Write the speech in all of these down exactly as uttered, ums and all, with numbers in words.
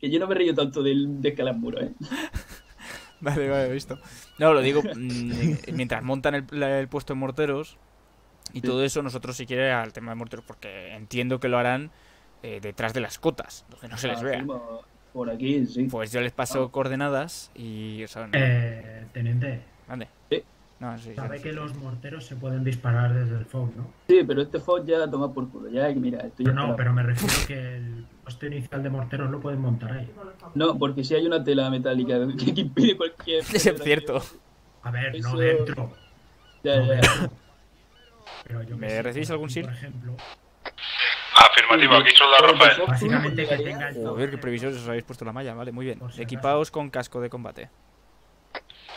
Que yo no me río tanto del, de escalar muros, ¿eh? Vale, vale, visto. No, lo digo, mientras montan el, el puesto de morteros y sí. todo eso, nosotros si quiere al tema de morteros, porque entiendo que lo harán eh, detrás de las cotas, donde no se ah, les vea. Por aquí, sí. Pues yo les paso ah. coordenadas y... O sea, no. Eh, teniente. Vale. Sí. No, sí, Sabe sí, que sí. los morteros se pueden disparar desde el F O B, ¿no? Sí, pero este F O B ya toma por culo. Ya, mira, estoy no, no, pero me refiero que el puesto inicial de morteros lo pueden montar ahí. No, porque si hay una tela metálica que impide cualquier... Es cierto. A ver, Eso... no dentro. Ya, no ya. Dentro. Pero yo ¿Me recibís algún sir? Por ejemplo... Afirmativo, aquí son la ropa. Básicamente que tenga el... Joder, qué previsos os habéis puesto la malla, vale, muy bien. Equipaos con casco de combate.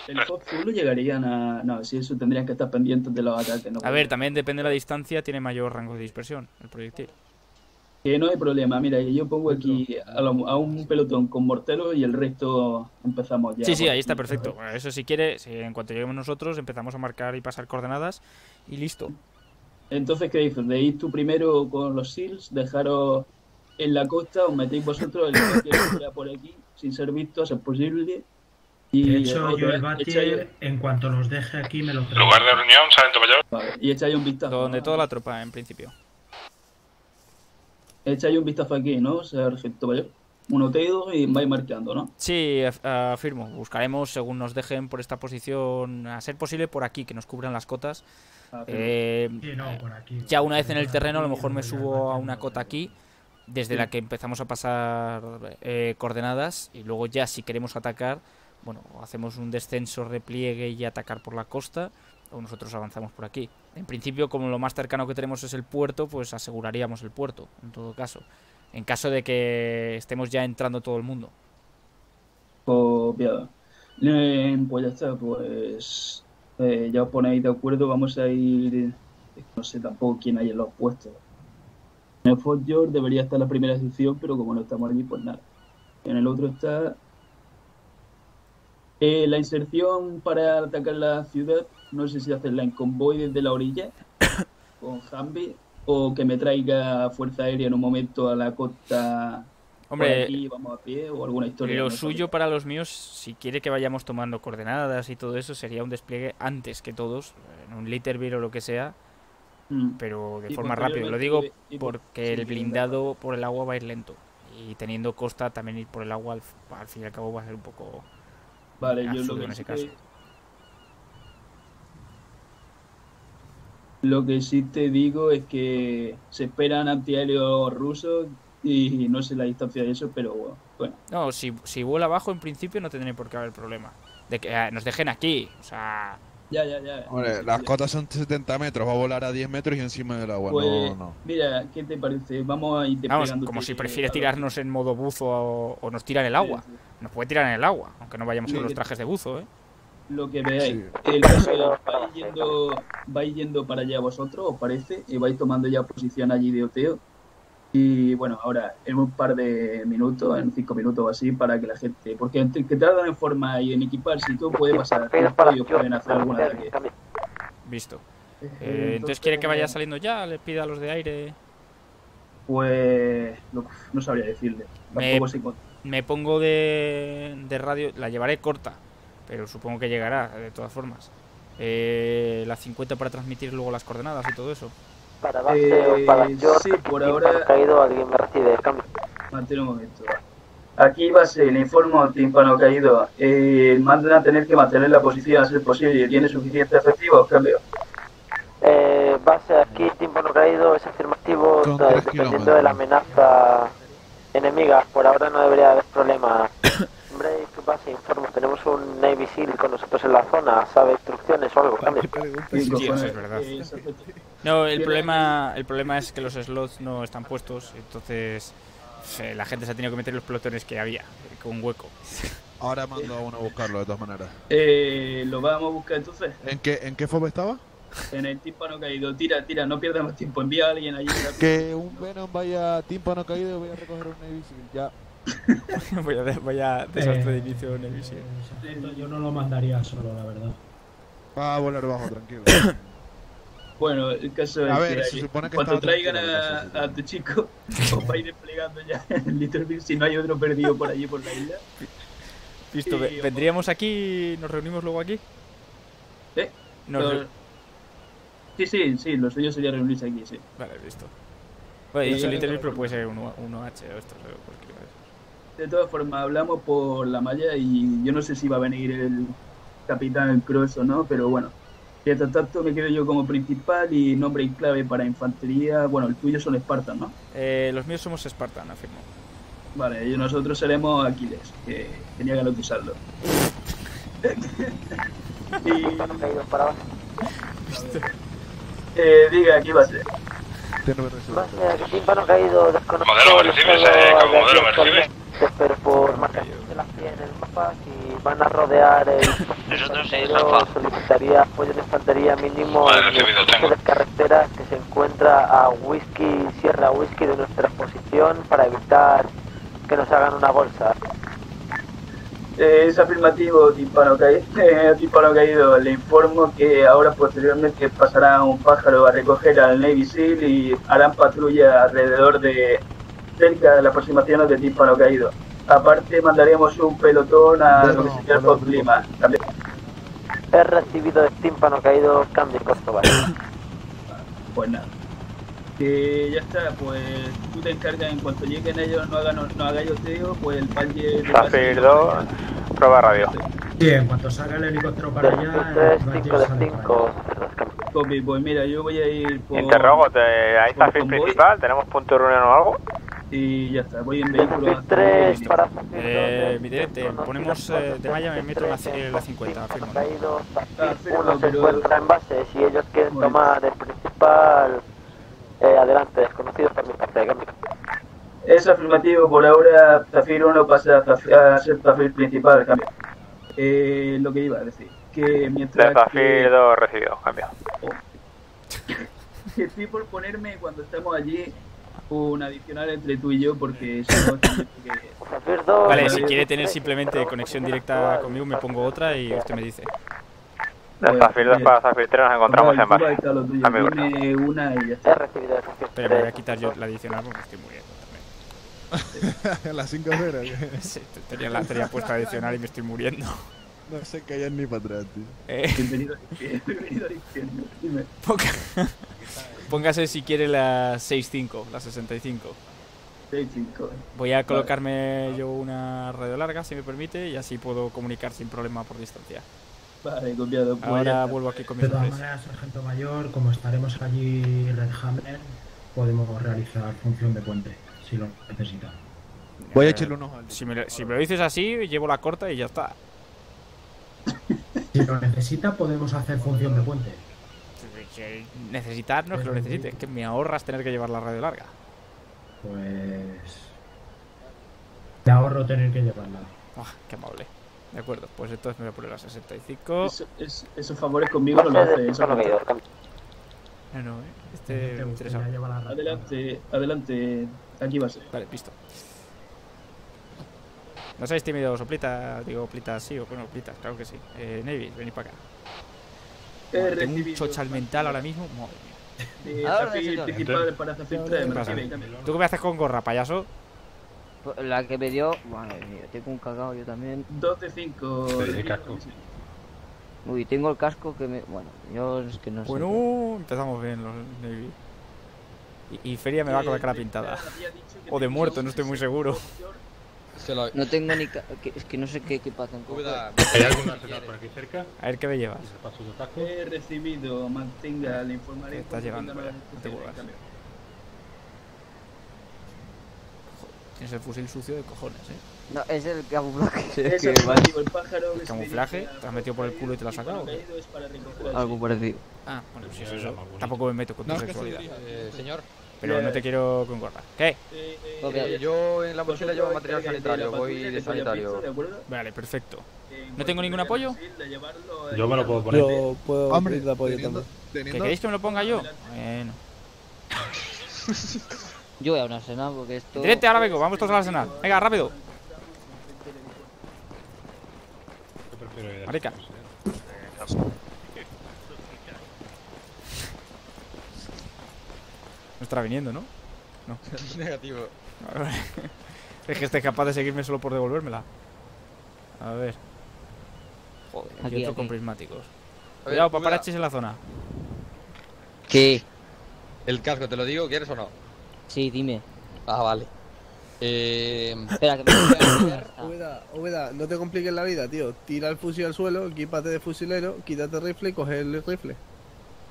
El F O B solo llegarían a... No, si eso tendrían que estar pendientes de los ataques. No a ver, también depende de la distancia, tiene mayor rango de dispersión el proyectil. Que no hay problema, mira, yo pongo aquí a, lo, a un pelotón con mortero y el resto empezamos ya. Sí, sí, ahí está perfecto. Bueno, eso si quiere, si en cuanto lleguemos nosotros empezamos a marcar y pasar coordenadas y listo. Entonces, ¿qué dices? ¿De ir tú primero con los SEALs, dejaros en la costa, os metéis vosotros el cualquier por aquí, sin ser visto, a ser posible? Y de hecho, yo el Batier, en cuanto los deje aquí, me lo traigo. Lugar de reunión, Sargento Mayor. Vale, y echáis un vistazo. Donde ¿no? toda la tropa, en principio. Echáis un vistazo aquí, ¿no, Sargento Mayor? Un oteo y vais marcando, ¿no? Sí, afirmo. Buscaremos, según nos dejen por esta posición, a ser posible por aquí, que nos cubran las cotas. Eh, sí, no, por aquí. Ya una vez en el terreno, a lo mejor me subo a una cota aquí, desde sí. la que empezamos a pasar eh, coordenadas, y luego ya si queremos atacar, bueno, hacemos un descenso, repliegue y atacar por la costa, o nosotros avanzamos por aquí. En principio, como lo más cercano que tenemos es el puerto, pues aseguraríamos el puerto, en todo caso. En caso de que estemos ya entrando todo el mundo. Copiado. Eh, pues ya está, pues... Eh, ya os ponéis de acuerdo, vamos a ir... No sé tampoco quién hay en los puestos. En el Fort George debería estar la primera sección, pero como no estamos allí, pues nada. En el otro está... Eh, la inserción para atacar la ciudad, no sé si hacerla en convoy desde la orilla, con Humvee... O que me traiga fuerza aérea en un momento a la costa. Hombre, aquí, vamos a pie o alguna historia. Lo suyo para los míos, si quiere que vayamos tomando coordenadas y todo eso, sería un despliegue antes que todos, en un Litterville o lo que sea, mm. pero de y forma rápida. Lo digo y, y, porque sí, el blindado por el agua va a ir lento. Y teniendo costa, también ir por el agua al, al fin y al cabo va a ser un poco. Vale, yo lo que en ese caso. Lo que sí te digo es que se esperan antiaéreos rusos y no sé la distancia de eso, pero bueno. No, si, si vuela abajo en principio no tendría por qué haber problema. De que eh, nos dejen aquí, o sea... Ya, ya, ya. Hombre, las cotas son setenta metros, va a volar a diez metros y encima del agua. Pues, no, no. Mira, ¿qué te parece? Vamos a ir Vamos, como si prefieres tirarnos en modo buzo o, o nos tiran el agua. Sí, sí. Nos puede tirar en el agua, aunque no vayamos sí, con los trajes de buzo, ¿eh? Lo que veáis, sí. el caso de vais yendo, vais yendo para allá vosotros, os parece, y vais tomando ya posición allí de oteo. Y bueno, ahora en un par de minutos, en cinco minutos o así, para que la gente, porque entre que tardan en forma y en equiparse y todo puede pasar, ellos pueden hacer algún ataque. Visto. Eh, entonces, entonces quiere que vaya saliendo ya, les pida a los de aire. Pues no, no sabría decirle. Me, se... me pongo de, de radio, la llevaré corta. Pero supongo que llegará, de todas formas. Eh, la cincuenta para transmitir luego las coordenadas y todo eso. Para base, eh, para York, sí, por ahora... Caído, alguien me recibe el cambio. Mantén un momento. Aquí base, le informo, tímpano caído. Eh, mandan a tener que mantener la posición a ser posible. ¿Tiene suficiente efectivo? Cambio. Eh, base, aquí tímpano caído es afirmativo, dependiendo de la amenaza enemiga. Por ahora no debería haber problemas. Break, base, informo. Tenemos un Navy SEAL con nosotros en la zona. ¿Sabe instrucciones o algo? Cambio. Sí, sí, eso es verdad. No, el problema, el problema es que los slots no están puestos. Entonces, la gente se ha tenido que meter los pelotones que había, con hueco. Ahora mando a uno a buscarlo, de todas maneras. Eh, ¿Lo vamos a buscar entonces? ¿En qué, en qué F O B estaba? En el tímpano caído. Tira, tira, no pierdas más tiempo. Envía a alguien allí. Que un Venom vaya a tímpano caído y voy a recoger un Navy SEAL. Ya. voy, a, voy a desastre de inicio en el Yo no lo mandaría solo, la verdad. Va a volar bajo, tranquilo. Bueno, el caso a es ver, que, se que cuando traigan a, a, a tu chico, os va a ir desplegando ya el Little Big si no hay otro perdido por allí por la isla. Listo, y, vendríamos aquí, nos reunimos luego aquí. ¿Eh? Nos Pero, re... Sí, sí, sí, lo suyo sería reunirse aquí, sí. Vale, listo. Bueno, y el Little Big puede ser uno H o esto, cualquier cosa. De todas formas, hablamos por la malla y yo no sé si va a venir el capitán Cross o no, pero bueno. Mientras tanto me quedo yo como principal y nombre y clave para infantería. Bueno, el tuyo son Espartan, ¿no? Eh, los míos somos Espartan, afirmo. Vale, y nosotros seremos Aquiles, que tenía que bautizarlo. Y... eh, diga, aquí va a ser. Va a ser tímpano caído, desconocido. Modelo, recibes, eh, como modelo, me recibes. Pero por marcación de las pies en el mapa, si van a rodear el pasillo, solicitaría apoyo de infantería mínimo en las carreteras que se encuentra a Whisky, Sierra Whisky de nuestra posición para evitar que nos hagan una bolsa. Eh, es afirmativo, tímpano caído. Eh, tímpano caído, le informo que ahora posteriormente pasará un pájaro a recoger al Navy Seal y harán patrulla alrededor de... cerca de las aproximaciones de tímpano caído. Aparte, mandaremos un pelotón a no, lo que sería el clima. He recibido de tímpano caído cambio de costo, vale. Pues nada. Que ya está, pues tú te encargas en cuanto lleguen ellos, no hagan no haga yoteo, pues el valle... Zafir dos, prueba radio. Sí, en cuanto salga el helicóptero para allá... tres, cinco de cinco. Copy, pues mira, yo voy a ir por... Interrogo, ¿hay Zafir principal? ¿Tenemos punto de reunión o algo? Y ya está, voy en vehículo tres para... Eh, mi directo, ponemos eh, de malla, me meto en la, la cincuenta, afirmo. Uno se encuentra en base, si ellos quieren tomar el principal, eh, adelante, desconocidos también parte de cambio. Es afirmativo, por ahora Zafir uno pasa a ser Zafir principal, cambio. Eh, lo que iba a decir, que mientras... Zafir dos recibido, cambio. Que estoy por ponerme cuando estamos allí... un adicional entre tú y yo porque... Vale, si quiere tener simplemente conexión directa conmigo me pongo otra y usted me dice. Las Zafir dos para Zafir tres nos encontramos en base. Dame una y ya está. Pero me voy a quitar yo la adicional porque estoy muy bien también. Las cinco horas. Sí, tenía la tenía puesta adicional y me estoy muriendo. No sé callar ni para atrás, tío. Bienvenido al infierno. Dime. Póngase si quiere la seis cinco, la sesenta y cinco. seis cinco. Voy a colocarme vale. yo una radio larga, si me permite, y así puedo comunicar sin problema por distancia. Vale, copiado. Pues ahora vuelvo aquí con mis De todas maneras, sargento mayor, como estaremos allí en Red Hammer, podemos realizar función de puente, si lo necesitan. Voy a echarle un ojo al... Si me, si me lo dices así, llevo la corta y ya está. Si lo necesita, podemos hacer función de puente. Necesitar no es que lo necesite, es que me ahorras tener que llevar la radio larga. Pues... te ahorro tener que llevarla. Ah, qué amable. De acuerdo, pues entonces me voy a poner a sesenta y cinco. Eso, es, esos favores conmigo no lo hace, eso no lo hace. No, no, eh. Este me interesa. Adelante, adelante. Aquí va a ser. Vale, listo. No seáis tímidos, Oplita, digo, Oplitas sí, o bueno, Oplitas, claro que sí. Eh, Navy, venid para acá. Madre, tengo un chochal mental ahora mismo. Madre mía. Sí, Zafir principal para Zafir tres. ¿Tú qué me haces con gorra, payaso? La que me dio. Madre mía, tengo un cagado yo también. dos de cinco. Uy, tengo el casco que me. Bueno, yo es que no bueno, sé. Bueno, empezamos bien los Navy. Y, y Feria me va con la cara pintada. O de muerto, no estoy muy seguro. No tengo ni... Ca que, es que no sé qué equipación. ¿Hay algún arsenal por aquí cerca? A ver qué me llevas. He recibido, mantenga, le informaré. Te estás llevando, no te vuelvas. Tienes el fusil sucio de cojones, eh. No, es el camuflaje. Sí, es que va. El pájaro ¿El camuflaje? ¿Te has metido por el culo y te lo has sacado? Algo parecido. Ah, bueno, pues eso, eso. Tampoco me meto con tu no, sexualidad. Eh, señor. Pero eh, no te quiero con gorra. ¿Qué? Eh, eh, yo en la mochila llevo material sanitario, voy de sanitario. Vale, perfecto. ¿No tengo ningún apoyo? Yo me lo puedo poner. Yo puedo Hombre, pedir apoyo teniendo, teniendo. ¿Que queréis que me lo ponga yo? Bueno. Yo voy a un arsenal porque esto... Directo, ahora vengo, vamos todos al arsenal. Venga, rápido. Marica. No estará viniendo, ¿no? No. Negativo. A ver. Es que esté capaz de seguirme solo por devolvérmela. A ver. Joder, aquí, aquí otro con prismáticos. Cuidado, paparachis en la zona. ¿Qué? El casco, te lo digo, ¿quieres o no? Sí, dime. Ah, vale. Eh... Espera, que me voy a tirar. Ueda, Ueda, no te compliques la vida, tío. Tira el fusil al suelo, equípate de fusilero, quítate el rifle y coge el rifle.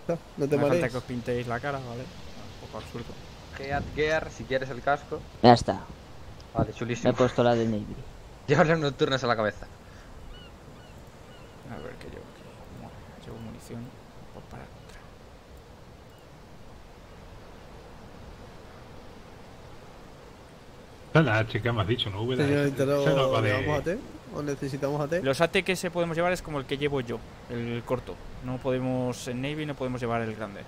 No, no te marees. No falta que os pintéis la cara, ¿vale? Un poco absurdo. Head gear, si quieres el casco. Ya está. Vale, chulísimo. Me he puesto la del Navy. Llevarle unos turnos a la cabeza. A ver, que llevo aquí. Llevo munición. Pues para contra. La chica me has dicho, ¿no? ¿O necesitamos A T? Los A T que se podemos llevar es como el que llevo yo, el corto. No podemos, en Navy no podemos llevar el grande.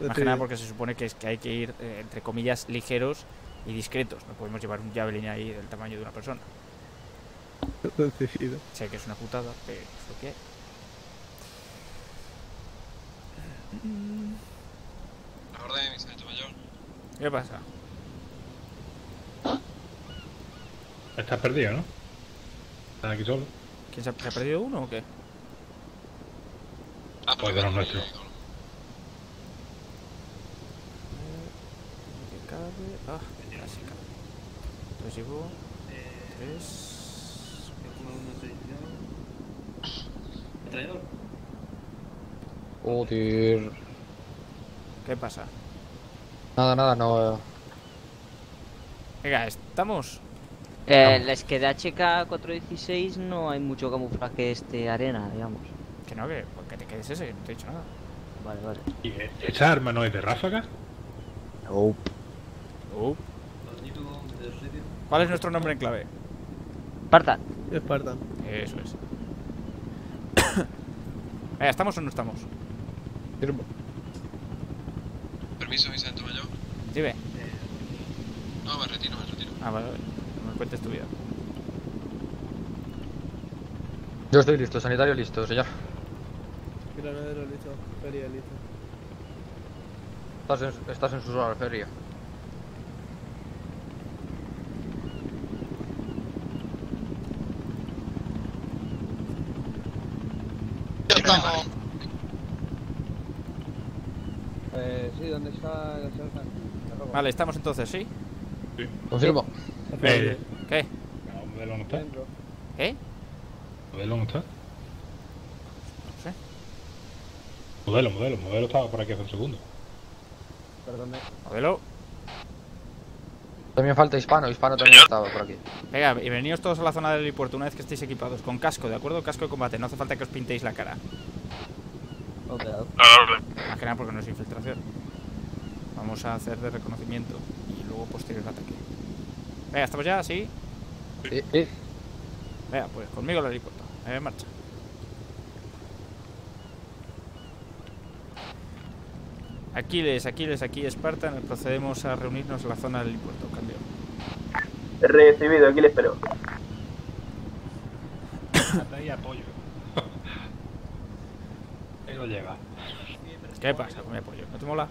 Más que nada porque se supone que, es que hay que ir, eh, entre comillas, ligeros y discretos. No podemos llevar un javelin ahí del tamaño de una persona. Sé que es una putada, pero es lo que hay. La orden, Sargento Mayor. ¿Qué pasa? Estás perdido, ¿no? Estás aquí solo. ¿Quién se ha, se ha perdido uno o qué? Ah, pues de los nuestros. Ah, casi cabe. Entonces llevo tres. ¿Traidor? Joder. ¿Qué pasa? Nada, nada, no. Venga, ¿estamos? Eh, les queda H K cuatrocientos dieciséis, no hay mucho camuflaje este arena, digamos. Que no, que, que te quedes ese, no te he dicho nada. Vale, vale. ¿Y esa arma no es de ráfagas? Nope. Nope. ¿Cuál es nuestro nombre en clave? Espartan. Espartan. Eso es. eh, ¿Estamos o no estamos? Firmo. Permiso, Vicente Mayor. Sí, ve. No, me retiro, me retiro. Ah, vale, vale. Cuentes tu vida. Yo estoy listo, sanitario listo, señor. Granadero listo, feria listo. Estás en, estás en sus horas, feria. Ya estamos. Eh, sí, ¿dónde está la salsa? Vale, estamos entonces, ¿sí? Sí. Confirmo. Eh, ¿Qué? No, modelo no está. ¿Eh? ¿Modelo no está? No sé. Modelo, modelo, modelo estaba por aquí hace un segundo. Perdón. Modelo. También falta Hispano, Hispano también estaba por aquí. Venga, y veníos todos a la zona del aeropuerto una vez que estéis equipados, con casco, ¿de acuerdo? Casco de combate, no hace falta que os pintéis la cara. Ok. Más que nada porque no es infiltración. Vamos a hacer de reconocimiento y luego posterior ataque. Venga, ¿estamos ya? ¿Sí? Sí, sí. Venga, pues conmigo lo helipuerto. En marcha. Aquiles, Aquiles, aquí Espartan. Procedemos a reunirnos en la zona del helipuerto. Cambio. Recibido, Aquiles, pero... Hasta ahí apoyo. Ahí lo lleva. ¿Qué pasa con mi apoyo? ¿No te mola?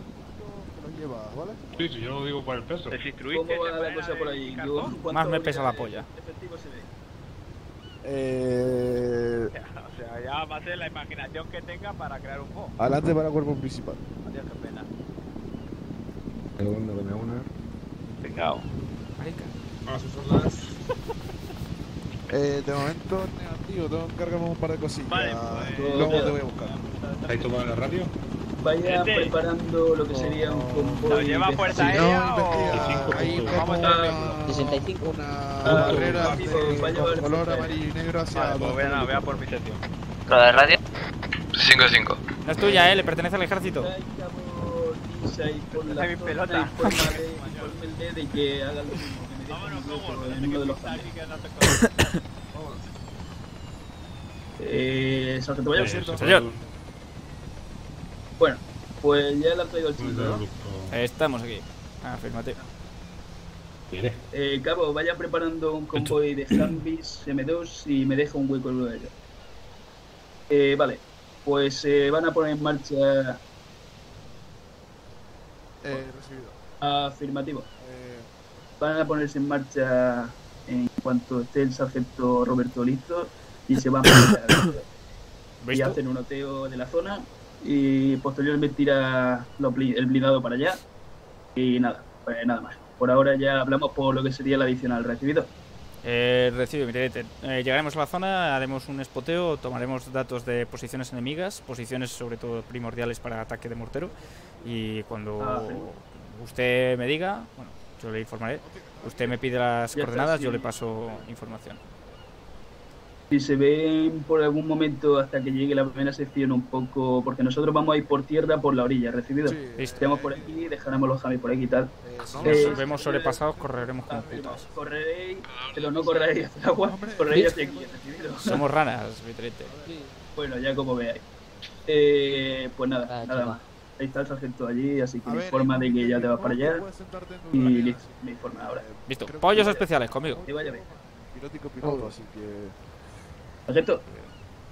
Lleva, ¿vale? Sí, sí, yo lo digo por el peso. ¿Cómo va la cosa por ahí? Yo, más me pesa la polla. Se ve? Eh... O sea, ya va a ser la imaginación que tenga para crear un boss. Adelante para el cuerpo principal. Adiós, qué pena. Segundo, dame una. Vengao. Marica. A sus soldados. Eh, de momento negativo, tengo que encargarme un par de cosillas. Vale, pues, luego te voy a buscar. ¿Hay tomado la radio? Vaya este. Preparando lo que sería un combo. Lleva puerta aérea o ahí vamos a sesenta y cinco una barrera de color amarillo y negro hacia vale, pues vea, vea por mi sección. ¿Lo de radio? cinco cinco. No es tuya, eh, le pertenece al ejército. Ahí por la pelota. El D de que hagan lo mismo que me vámonos, cómo. Eh, Sargento Mayor, ¿cierto? Señor. Bueno, pues ya le han traído el chico, ¿no? Estamos aquí. Afirmativo. Eh, cabo, vaya preparando un convoy de zombies M dos y me deja un hueco en uno de ellos. Eh, vale, pues se eh, van a poner en marcha Eh, recibido. Afirmativo. Eh... Van a ponerse en marcha en cuanto esté el sargento Roberto listo y se van a y hacen un oteo de la zona y posteriormente tira el blindado para allá y nada, pues nada más. Por ahora ya hablamos por lo que sería el adicional recibido. Eh, recibe, mire, eh, llegaremos a la zona, haremos un espoteo, tomaremos datos de posiciones enemigas, posiciones sobre todo primordiales para ataque de mortero y cuando ah, sí. usted me diga, bueno, yo le informaré, usted me pide las ya coordenadas, está, sí. yo le paso información. Si se ven por algún momento hasta que llegue la primera sección un poco, porque nosotros vamos a ir por tierra por la orilla, ¿recibido? Sí, estemos eh, por aquí, dejaremos los jamis por aquí y tal. Si nos eh, vemos sobrepasados, correremos como putas. Correréis, pero no correréis hacia el agua, correréis hacia aquí, ¿recibido? Somos ranas, Vitrete. Bueno, ya como veáis. Eh, pues nada, nada más. Ahí está el sargento allí, así que me informa de que ya te vas para allá. Y listo, me informa ahora. Listo, pollos especiales conmigo. Te vaya bien. Pirótico, pirótico, así que... Sargento,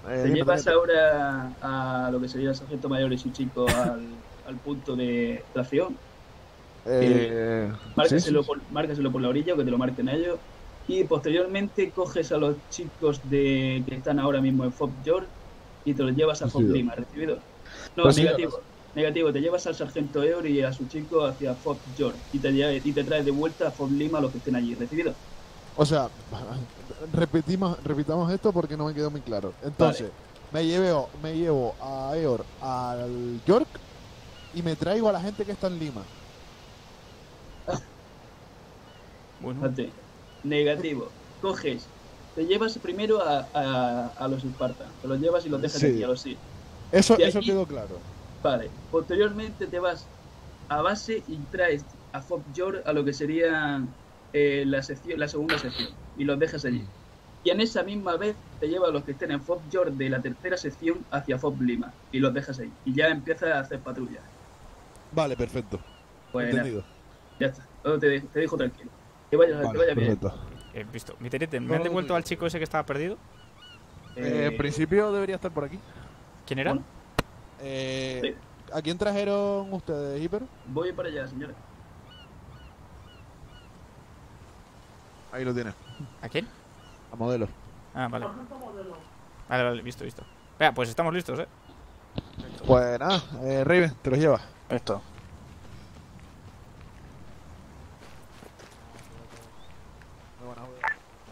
eh, ¿te llevas ahora a lo que sería el sargento mayor y su chico al, al punto de extracción? Eh, eh, márcaselo, sí, sí. Por, márcaselo por la orilla, que te lo marquen a ellos. Y posteriormente coges a los chicos de que están ahora mismo en Fort George y te los llevas a Fort Lima, ¿recibido? No, pues negativo, sí, negativo, te llevas al sargento Eor y a su chico hacia Fort George y te, y te traes de vuelta a Fort Lima a los que estén allí, ¿recibido? O sea, repetimos, repitamos esto porque no me quedó muy claro. Entonces, vale. me, llevo, me llevo a Eor al York y me traigo a la gente que está en Lima. Bueno. Ante. Negativo. Coges, te llevas primero a, a, a los Esparta. Te los llevas y los dejas sí. aquí, a los sí. Eso, eso allí, quedó claro. Vale. Posteriormente te vas a base y traes a Fort George a lo que serían... Eh, la, sección, la segunda sección y los dejas allí y en esa misma vez te lleva a los que estén en Fort George de la tercera sección hacia Fort Lima y los dejas ahí y ya empiezas a hacer patrulla. Vale, perfecto, pues entendido nada. Ya está, no, te, te dejo tranquilo, que vaya, vale, que vaya bien. Eh, visto, mi terete, ¿me han devuelto al chico ese que estaba perdido? Eh, en principio debería estar por aquí. ¿Quién era? Bueno. Eh, sí. ¿A quién trajeron ustedes, Hiper? Voy para allá, señores. Ahí lo tienes. ¿A quién? A modelo. Ah, vale. Vale, vale, visto, visto. Venga, pues estamos listos, eh. Pues nada, eh, Raven, te los llevas. Esto.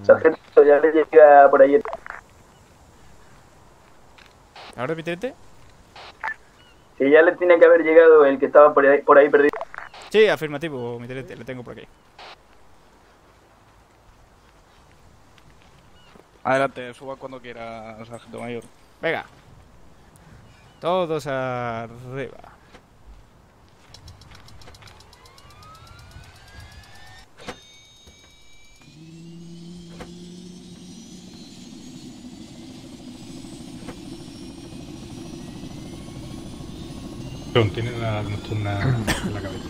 Sargento, ya le llega por ahí. ¿Ahora repítete? Sí, ya le tiene que haber llegado el que estaba por ahí, por ahí perdido. Sí, afirmativo, mi terete, le tengo por aquí. Adelante, suba cuando quiera, sargento mayor. Venga. Todos arriba. Tienen la nocturna en la cabeza.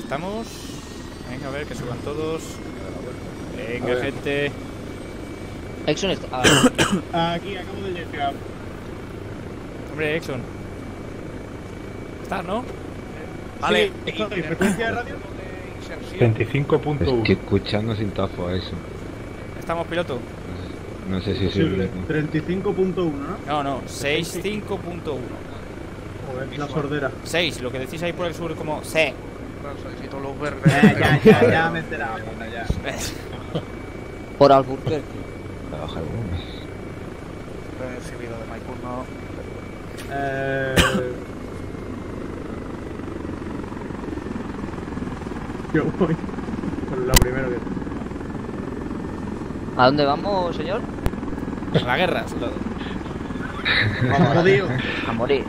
Estamos. Venga, a ver, que suban todos. Venga, gente. Exxon está... Ah. Aquí, acabo de llegar. Hombre, Exxon. ¿Estás, no? Sí, vale. ¿Y frecuencia de radio? veinticinco punto uno. Es que escuchando sin tafo a eso. ¿Estamos, piloto? No sé si es el treinta y cinco punto uno, ¿no? No, no, sesenta y cinco punto uno. Joder, la sordera. seis, lo que decís ahí por el sur como C. Necesito luz verde. Ya, ya, ya me he enterado. Por Albuquerque. Recibido de Maipú, no. Eh... Yo voy con la primera que... ¿A dónde vamos, señor? A la guerra, soldado. Vamos, jodido. A morir.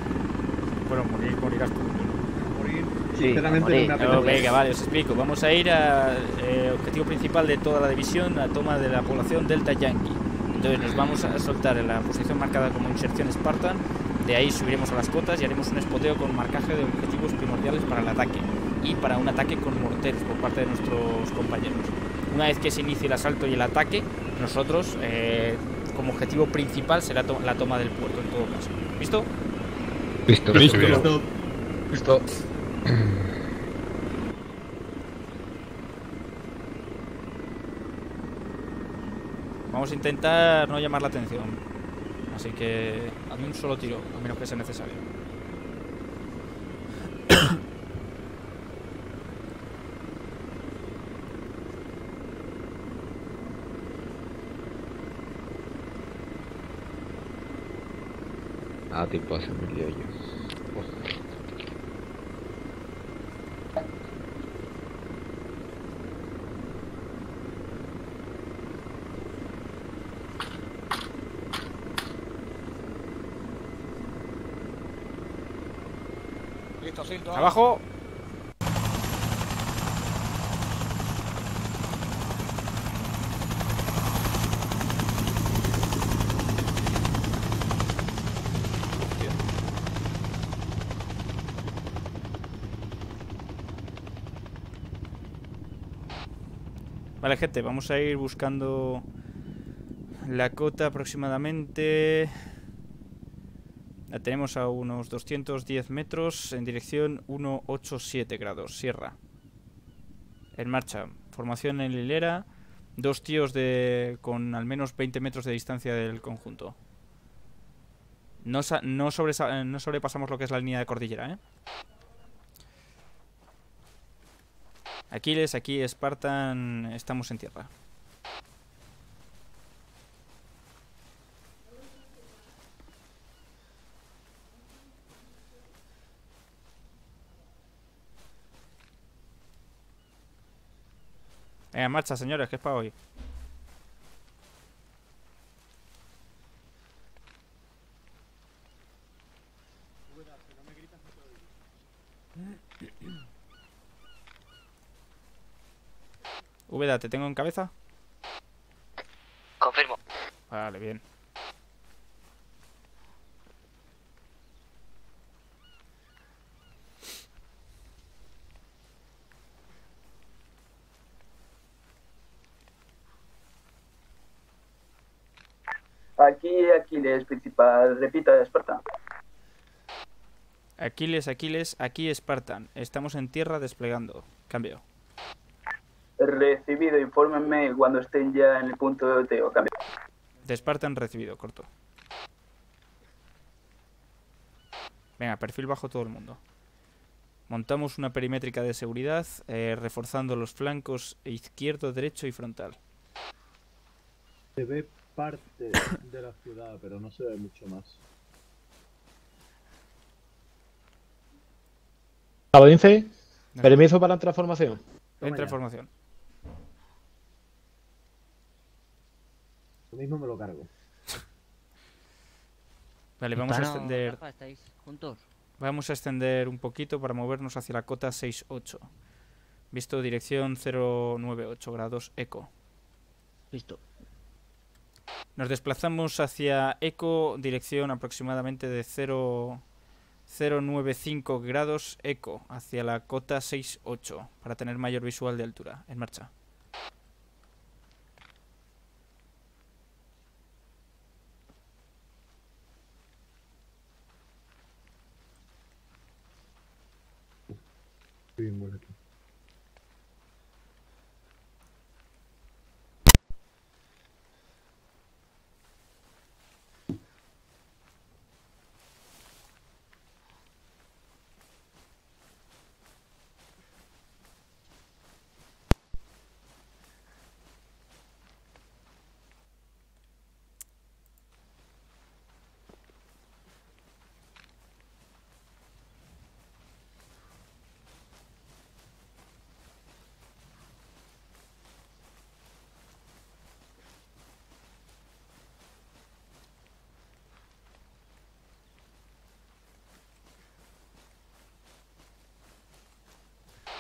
Bueno, morir, morirás tú. A morir. Sí, sinceramente, a morir. No, venga, vale, os explico. Vamos a ir al eh, objetivo principal de toda la división, la toma de la población Delta Yankee. Entonces nos vamos a soltar en la posición marcada como inserción Spartan, de ahí subiremos a las cotas y haremos un espoteo con marcaje de objetivos primordiales para el ataque y para un ataque con morteros por parte de nuestros compañeros. Una vez que se inicie el asalto y el ataque, nosotros eh, como objetivo principal será to la toma del puerto en todo caso. ¿Listo? Listo. Listo. Listo. Listo. Vamos a intentar no llamar la atención. Así que a mí un solo tiro, a menos que sea necesario. Ah, tipo hace mil hoyos. Listo, Silto. Abajo. Vale, gente, vamos a ir buscando la cota aproximadamente. La tenemos a unos doscientos diez metros en dirección ciento ochenta y siete grados, sierra. En marcha, formación en hilera, dos tíos de con al menos veinte metros de distancia del conjunto. No, no, sobre, no sobrepasamos lo que es la línea de cordillera, ¿eh? Aquiles, aquí Espartan, estamos en tierra. Venga, en marcha, señores, que es para hoy. Úbeda, ¿te tengo en cabeza? Confirmo. Vale, bien. Aquí, Aquiles, principal. Repita, Espartan. Aquiles, Aquiles, aquí Espartan. Estamos en tierra desplegando. Cambio. Recibido, infórmenme cuando estén ya en el punto de Oteo. Cambio. De Espartan recibido, corto. Venga, perfil bajo todo el mundo. Montamos una perimétrica de seguridad, eh, reforzando los flancos izquierdo, derecho y frontal. Se ve parte de la ciudad, pero no se ve mucho más. Audiencia, permiso para la transformación. Entra en formación. Lo mismo me lo cargo. Vale, vamos a extender. Vamos a extender un poquito para movernos hacia la cota sesenta y ocho. Visto dirección cero noventa y ocho grados eco. Listo. Nos desplazamos hacia eco, dirección aproximadamente de cero noventa y cinco grados eco hacia la cota sesenta y ocho para tener mayor visual de altura. En marcha. Bien, bueno, aquí.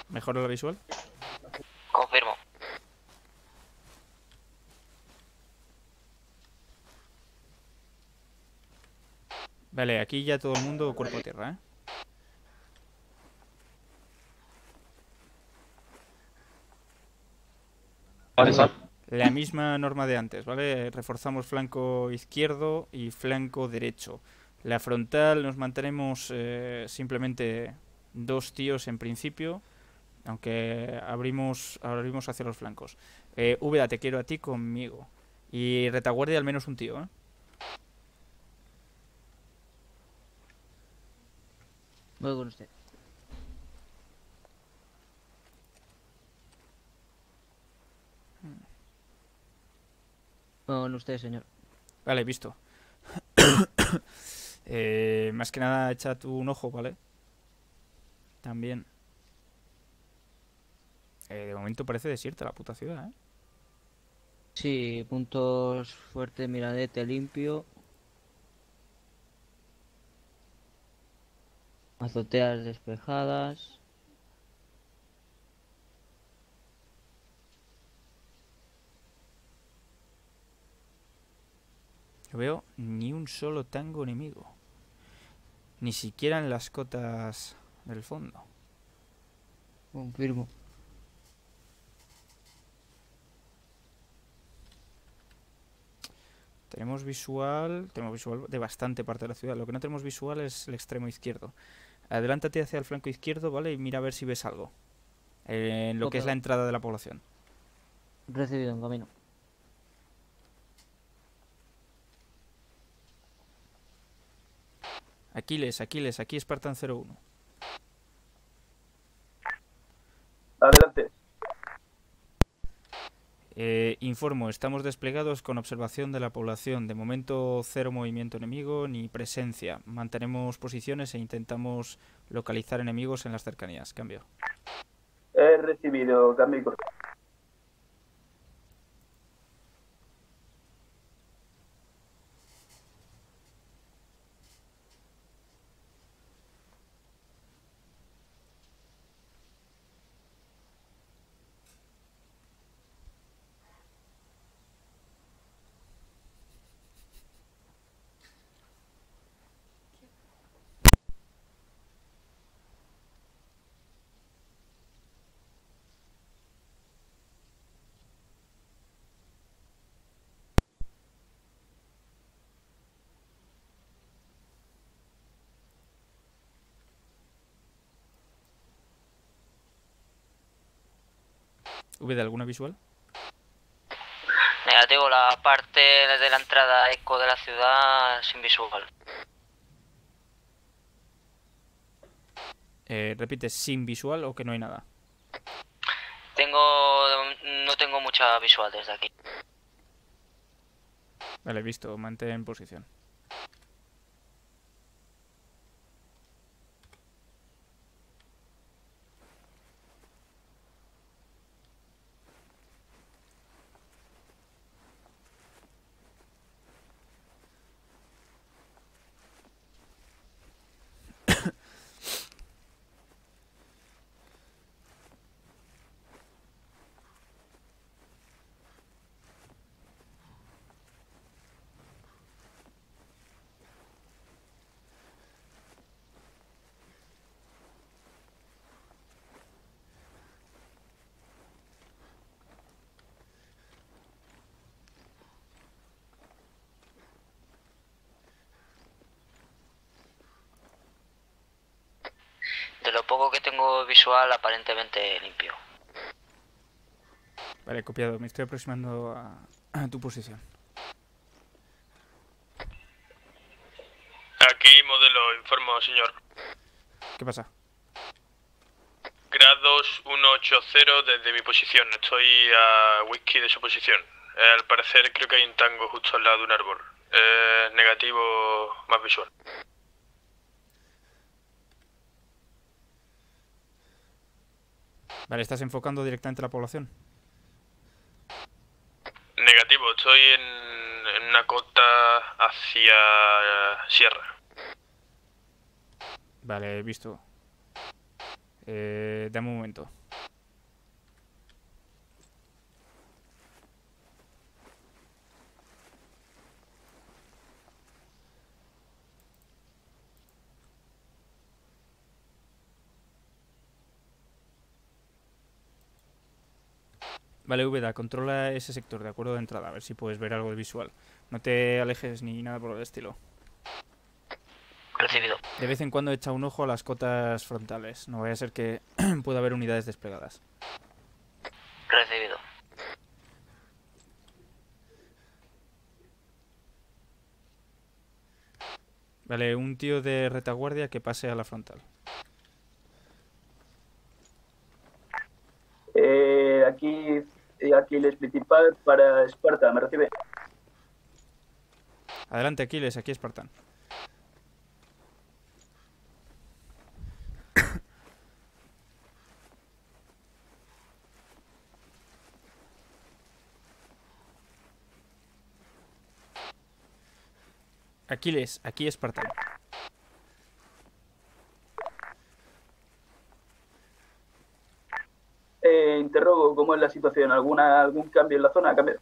¿Mejora la visual? Confirmo. Vale, aquí ya todo el mundo cuerpo a tierra, ¿eh? La misma norma de antes, ¿vale? Reforzamos flanco izquierdo y flanco derecho. La frontal nos mantenemos eh, simplemente dos tíos en principio, aunque abrimos abrimos hacia los flancos. Eh, Úbeda, te quiero a ti conmigo. Y retaguardia al menos un tío, ¿eh? Voy con usted. Voy con usted, señor. Vale, visto. eh, más que nada, echa tú un ojo, ¿vale? También. Eh, de momento parece desierta la puta ciudad, ¿eh? Sí, puntos fuertes, miradete limpio. Azoteas despejadas. No veo ni un solo tango enemigo. Ni siquiera en las cotas del fondo. Confirmo. Tenemos visual, tenemos visual de bastante parte de la ciudad. Lo que no tenemos visual es el extremo izquierdo. Adelántate hacia el flanco izquierdo, ¿vale? Y mira a ver si ves algo. Eh, en lo okay. que es la entrada de la población. Recibido, en camino. Aquiles, Aquiles, aquí Espartan cero uno. Adelante. Eh, informo, estamos desplegados con observación de la población. De momento cero movimiento enemigo ni presencia. Mantenemos posiciones e intentamos localizar enemigos en las cercanías. Cambio. He recibido, cambio. ¿V de alguna visual? Negativo, la parte de la entrada eco de la ciudad sin visual. Eh, ¿Repite, sin visual o que no hay nada? Tengo... no tengo mucha visual desde aquí. Vale, visto, mantén posición. Lo poco que tengo visual, aparentemente limpio. Vale, copiado. Me estoy aproximando a, a tu posición. Aquí, modelo, informo, señor. ¿Qué pasa? Grados ciento ochenta desde mi posición. Estoy a whisky de su posición. Eh, al parecer, creo que hay un tango justo al lado de un árbol. Eh, negativo, más visual. Vale, ¿estás enfocando directamente a la población? Negativo, estoy en, en una cota hacia la sierra. Vale, visto. Eh, dame un momento. Vale, Úbeda, controla ese sector, de acuerdo, de entrada, a ver si puedes ver algo de visual. No te alejes ni nada por el estilo. Recibido. De vez en cuando echa un ojo a las cotas frontales. No vaya a ser que pueda haber unidades desplegadas. Recibido. Vale, un tío de retaguardia que pase a la frontal. Eh, aquí, aquí el principal para Esparta, me recibe. Adelante, Aquiles, aquí Espartán. Aquiles, aquí Espartán. Eh, interrogo, ¿cómo es la situación? ¿Alguna, algún cambio en la zona? ¿Cambio?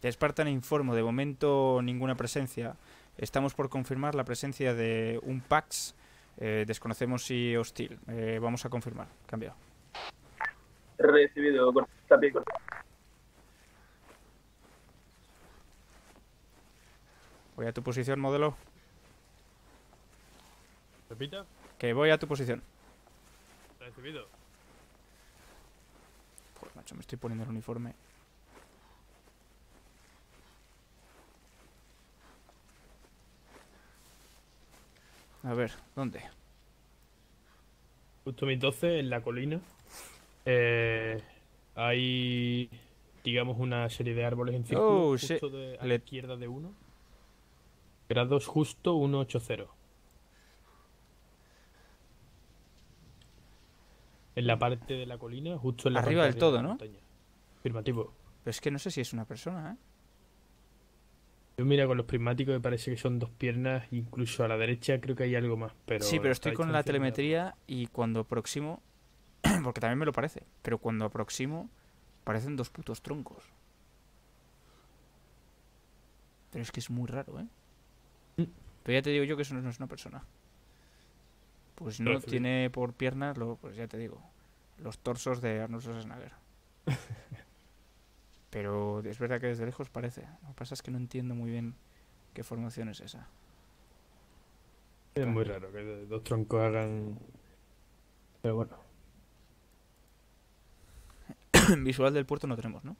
De Espartán informo, de momento ninguna presencia. Estamos por confirmar la presencia de un Pax. Eh, desconocemos si hostil. Eh, vamos a confirmar. Cambio. Recibido. Cambio. Voy a tu posición, modelo. ¿Repita? Que voy a tu posición. Recibido. Joder, macho, me estoy poniendo el uniforme. A ver, ¿dónde? Justo mi doce, en la colina. Eh, hay, digamos, una serie de árboles en círculo. Oh, justo de, a Le... la izquierda de uno. Grados justo ciento ochenta. En la parte de la colina, justo en la arriba del todo, de la ¿no? Afirmativo. Pero es que no sé si es una persona, ¿eh? Yo mira con los prismáticos me parece que son dos piernas, incluso a la derecha creo que hay algo más. Pero sí, pero estoy con la telemetría y cuando aproximo, porque también me lo parece, pero cuando aproximo parecen dos putos troncos. Pero es que es muy raro, ¿eh? Pero ya te digo yo que eso no es una persona. Pues no tiene por piernas, lo, pues ya te digo, los torsos de Arnold Schwarzenegger. Pero es verdad que desde lejos parece. Lo que pasa es que no entiendo muy bien qué formación es esa. Es muy raro que dos troncos hagan... Pero bueno. Visual del puerto no tenemos, ¿no?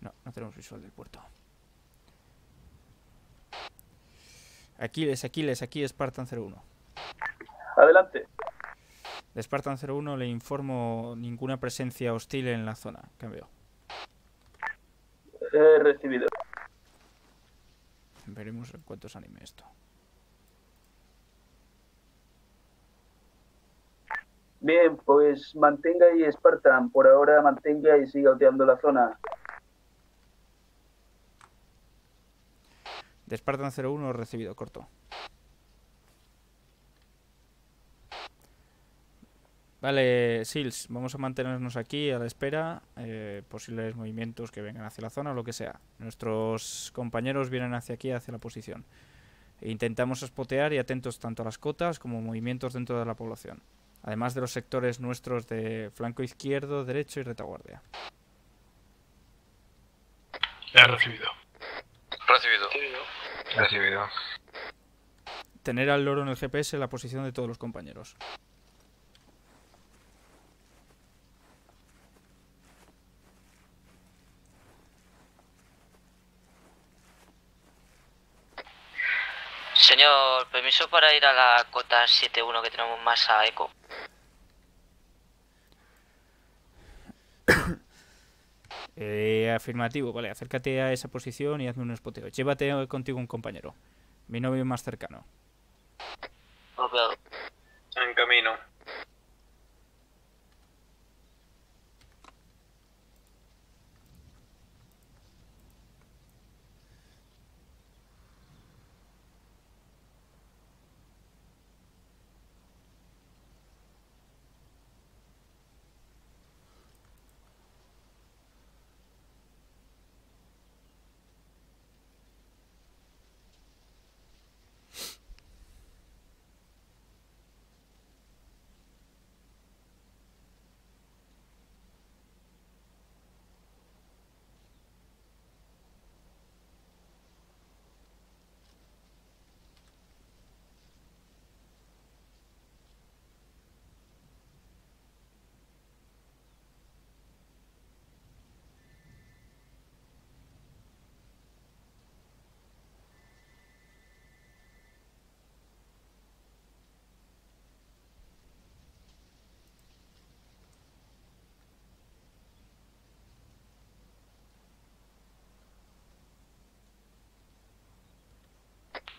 No, no tenemos visual del puerto. Aquiles, Aquiles, aquí Spartan cero uno. Adelante. De Spartan cero uno le informo ninguna presencia hostil en la zona. Cambio. He recibido. Veremos en cuánto se anime esto. Bien, pues mantengáis Spartan. Por ahora mantenga y siga oteando la zona. De Spartan cero uno recibido, corto. Vale, Sils, vamos a mantenernos aquí a la espera, eh, posibles movimientos que vengan hacia la zona o lo que sea. Nuestros compañeros vienen hacia aquí, hacia la posición. Intentamos espotear y atentos tanto a las cotas como movimientos dentro de la población. Además de los sectores nuestros de flanco izquierdo, derecho y retaguardia. Ya recibido. Recibido. Recibido. Tener al loro en el G P S la posición de todos los compañeros. Señor, permiso para ir a la cota siete uno que tenemos más a eco. eh, afirmativo, vale, acércate a esa posición y hazme un espoteo. Llévate contigo un compañero, mi novio más cercano. Okay. En camino.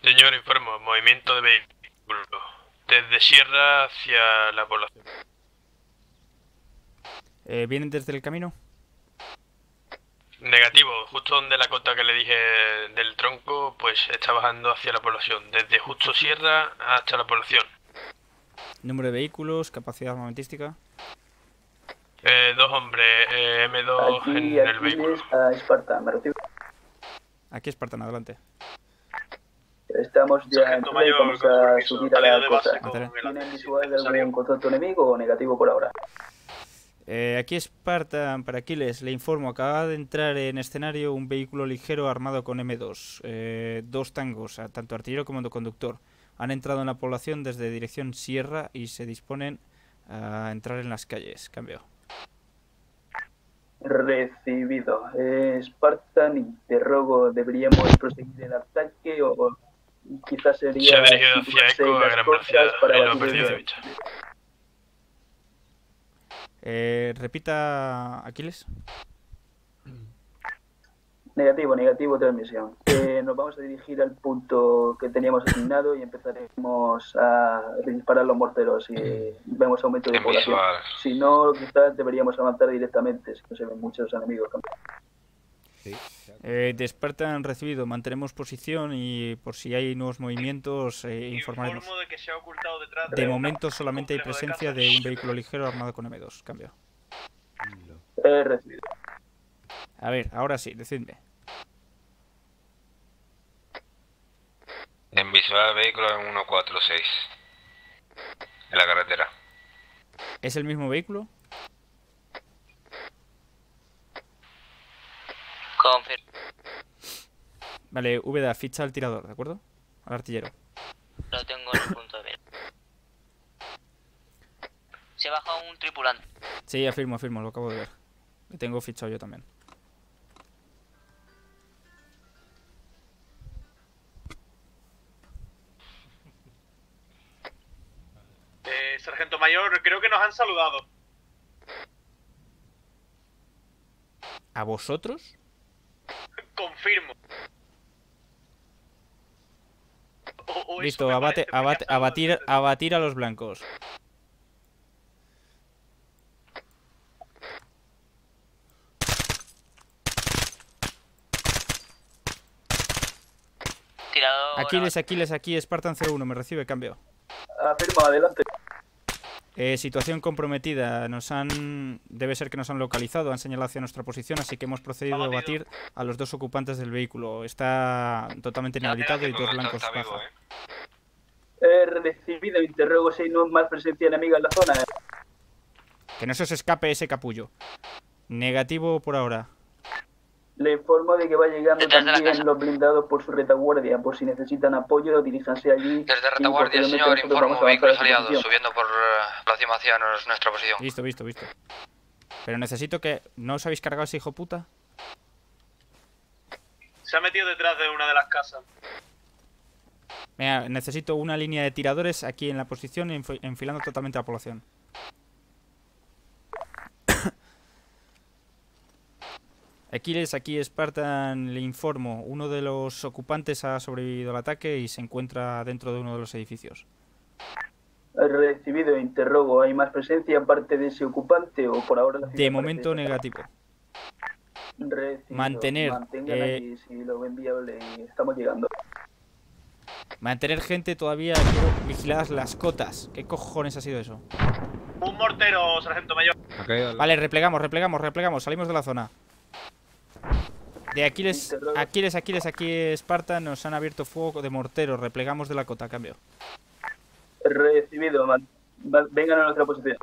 Señor, informo, movimiento de vehículo desde Sierra hacia la población. Eh, ¿Vienen desde el camino? Negativo, justo donde la cota que le dije del tronco, pues está bajando hacia la población, desde justo Sierra hasta la población. ¿Número de vehículos, capacidad armamentística? Eh, dos hombres, eh, eme dos aquí, en el vehículo. Aquí Espartano, adelante. Estamos ya en play, vamos a subir a la cosa. ¿Tienen visual de algún contacto enemigo o negativo por ahora? Eh, aquí Espartan, para Aquiles, le informo, acaba de entrar en escenario un vehículo ligero armado con eme dos, eh, dos tangos, tanto artillero como conductor. Han entrado en la población desde dirección Sierra y se disponen a entrar en las calles. Cambio. Recibido. Eh, Espartan, interrogo, ¿deberíamos proseguir el ataque o quizás sería... Se ha dirigido hacia Eco a gran velocidad para la pérdida de bicha. Eh, repita, Aquiles. Negativo, negativo, transmisión. Eh, nos vamos a dirigir al punto que teníamos asignado y empezaremos a disparar los morteros si vemos aumento de población. Si no, quizás deberíamos avanzar directamente, si no se ven muchos enemigos. Eh, de Espartan recibido, mantenemos posición y por si hay nuevos movimientos eh, informaremos. De, que se ha ocultado detrás de, de momento solamente hay presencia de, de un vehículo ligero armado con eme dos. Cambio. Eh, recibido. A ver, ahora sí, decidme. En visual vehículo en uno cuatro seis. En la carretera. ¿Es el mismo vehículo? Vale, Veda, ficha al tirador, ¿de acuerdo? Al artillero. Lo tengo en el punto de ver. Se ha bajado un tripulante. Sí, afirmo, afirmo, lo acabo de ver. Lo tengo fichado yo también. Eh, Sargento Mayor, creo que nos han saludado. ¿A vosotros? Confirmo. O, o Listo, abate, abate, abatir, abatir a los blancos. Tirador. Aquiles, Aquiles, aquí, Spartan ce uno, me recibe, cambio. Afirma, adelante. Eh, situación comprometida, nos han... Debe ser que nos han localizado, han señalado hacia nuestra posición, así que hemos procedido a batir a los dos ocupantes del vehículo. Está totalmente inhabilitado y dos blancos baja. He recibido, interrogo si no hay más presencia enemiga en la zona. Que no se os escape ese capullo. Negativo por ahora. Le informo de que va llegando también los blindados por su retaguardia, por si necesitan apoyo, diríjanse allí. Desde retaguardia, señor, informo vehículos aliados, subiendo por... La cima hacia nuestra posición. Visto, visto, visto. Pero necesito que... ¿No os habéis cargado ese hijo puta? Se ha metido detrás de una de las casas. Mira, necesito una línea de tiradores aquí en la posición, enf enfilando totalmente a la población. Aquiles, aquí Spartan, le informo. Uno de los ocupantes ha sobrevivido al ataque y se encuentra dentro de uno de los edificios. Recibido, interrogo. ¿Hay más presencia aparte de ese ocupante o por ahora? De momento negativo. Recibido. Mantener. Mantengan eh... aquí, si lo ven viable, estamos llegando. Mantener gente todavía vigiladas las cotas. ¿Qué cojones ha sido eso? Un mortero, sargento mayor. Okay, vale, replegamos, replegamos, replegamos. Salimos de la zona. De Aquiles, Aquiles, Aquiles, aquí Esparta. Nos han abierto fuego de mortero. Replegamos de la cota, cambio. Recibido, man. Vengan a nuestra posición.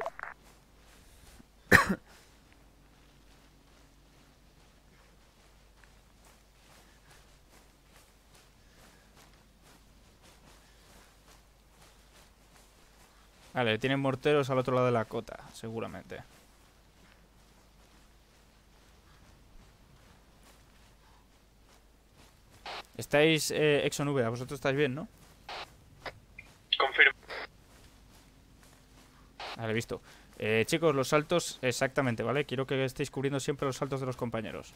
Vale, tienen morteros al otro lado de la cota, seguramente. Estáis eh, ExxonVeda, vosotros estáis bien, ¿no? Confirmo. Vale, visto. Eh, chicos, los saltos, exactamente, ¿vale? Quiero que estéis cubriendo siempre los saltos de los compañeros.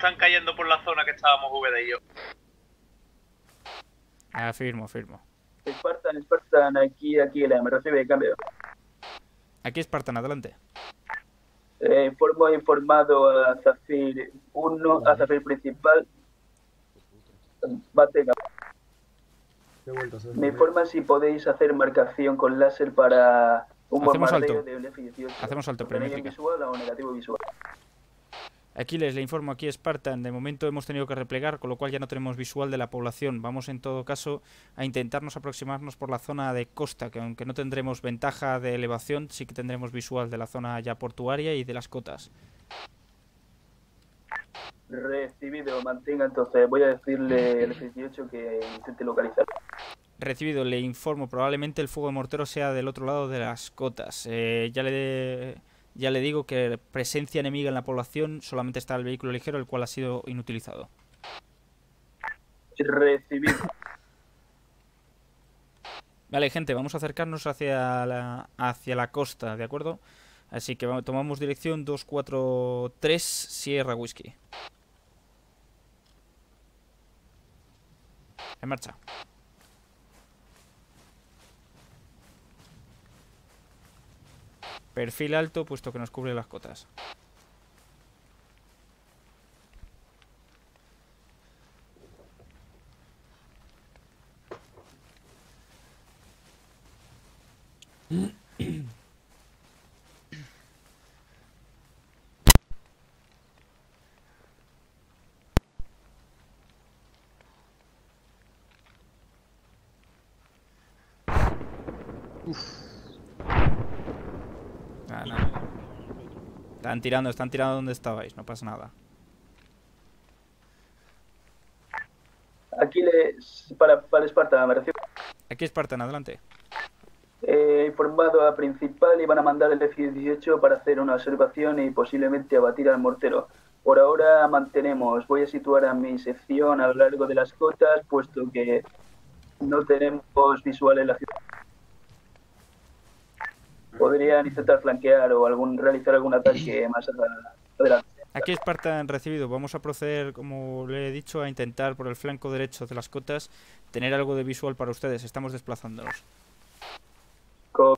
están cayendo por la zona que estábamos V D y yo. Afirmo, afirmo. Espartan, Espartan, aquí, aquí, la me recibe, cambio. Aquí Espartan, adelante. Eh, informo, he informado a Zafir uno, a Zafir principal. Batenga. Me informan si podéis hacer marcación con láser para un bombardeo de un F dieciocho. Hacemos alto, ¿primero visual o negativo visual? Aquiles, le informo aquí Espartan, de momento hemos tenido que replegar, con lo cual ya no tenemos visual de la población. Vamos en todo caso a intentarnos aproximarnos por la zona de costa, que aunque no tendremos ventaja de elevación, sí que tendremos visual de la zona ya portuaria y de las cotas. Recibido, mantenga entonces, voy a decirle al F dieciocho que intente localizar. Recibido, le informo, probablemente el fuego de mortero sea del otro lado de las cotas. Eh, ya le... De... Ya le digo que presencia enemiga en la población, solamente está el vehículo ligero, el cual ha sido inutilizado. Recibido. Vale, gente, vamos a acercarnos hacia la, hacia la costa, ¿de acuerdo? Así que vamos, tomamos dirección dos cuatro tres Sierra Whiskey. En marcha. Perfil alto, puesto que nos cubre las cotas. Uf. Ah, no. Están tirando, están tirando donde estabais, no pasa nada. Aquí les, para, para Espartan, me refiero. Aquí Espartan, adelante. He eh, informado a principal y van a mandar el F dieciocho para hacer una observación y posiblemente abatir al mortero. Por ahora mantenemos, voy a situar a mi sección a lo largo de las cotas, puesto que no tenemos visual en la ciudad. Podrían intentar flanquear o algún realizar algún ataque más adelante. Aquí Espartan, recibido. Vamos a proceder, como le he dicho, a intentar por el flanco derecho de las cotas tener algo de visual para ustedes. Estamos desplazándonos. Co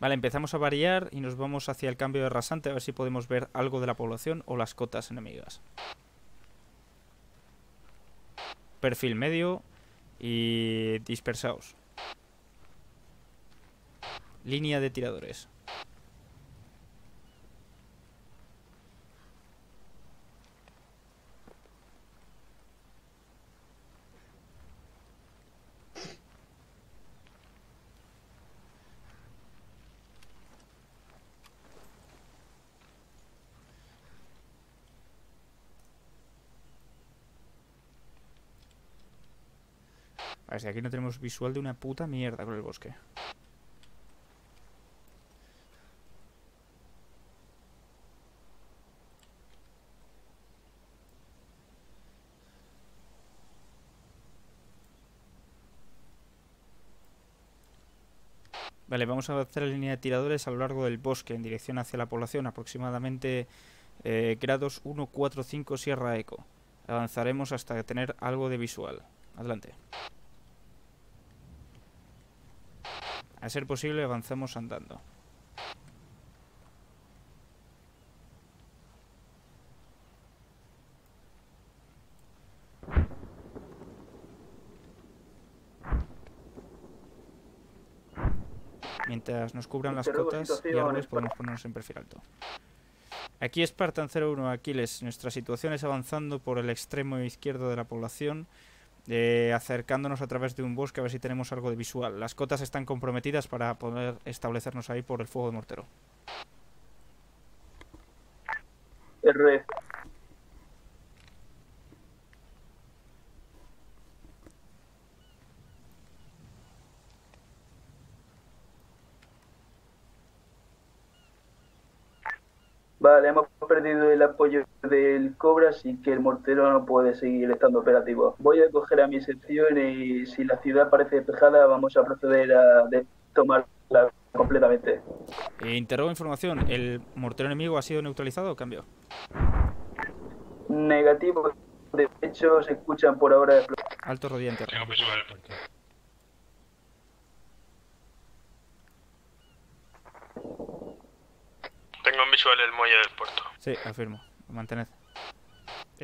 Vale, empezamos a variar y nos vamos hacia el cambio de rasante a ver si podemos ver algo de la población o las cotas enemigas. Perfil medio y dispersaos. Línea de tiradores. A ver si aquí no tenemos visual de una puta mierda con el bosque. Vale, vamos a hacer la línea de tiradores a lo largo del bosque en dirección hacia la población, aproximadamente eh, grados uno cuatro cinco Sierra Eco. Avanzaremos hasta tener algo de visual. Adelante. A ser posible, avanzamos andando. Mientras nos cubran las cotas y árboles, podemos ponernos en perfil alto. Aquí Espartan cero uno, Aquiles. Nuestra situación es avanzando por el extremo izquierdo de la población. Eh, acercándonos a través de un bosque a ver si tenemos algo de visual. Las cotas están comprometidas para poder establecernos ahí por el fuego de mortero. R. Vale, hemos perdido el apoyo del Cobra, así que el mortero no puede seguir estando operativo. Voy a coger a mi sección y si la ciudad parece despejada, vamos a proceder a tomarla completamente. Interrogo información. ¿El mortero enemigo ha sido neutralizado o cambió? Negativo. De hecho, se escuchan por ahora... De... Alto Rodiante. Tengo que subir el puente. Tengo en visual el muelle del puerto. Sí, afirmo. Mantened.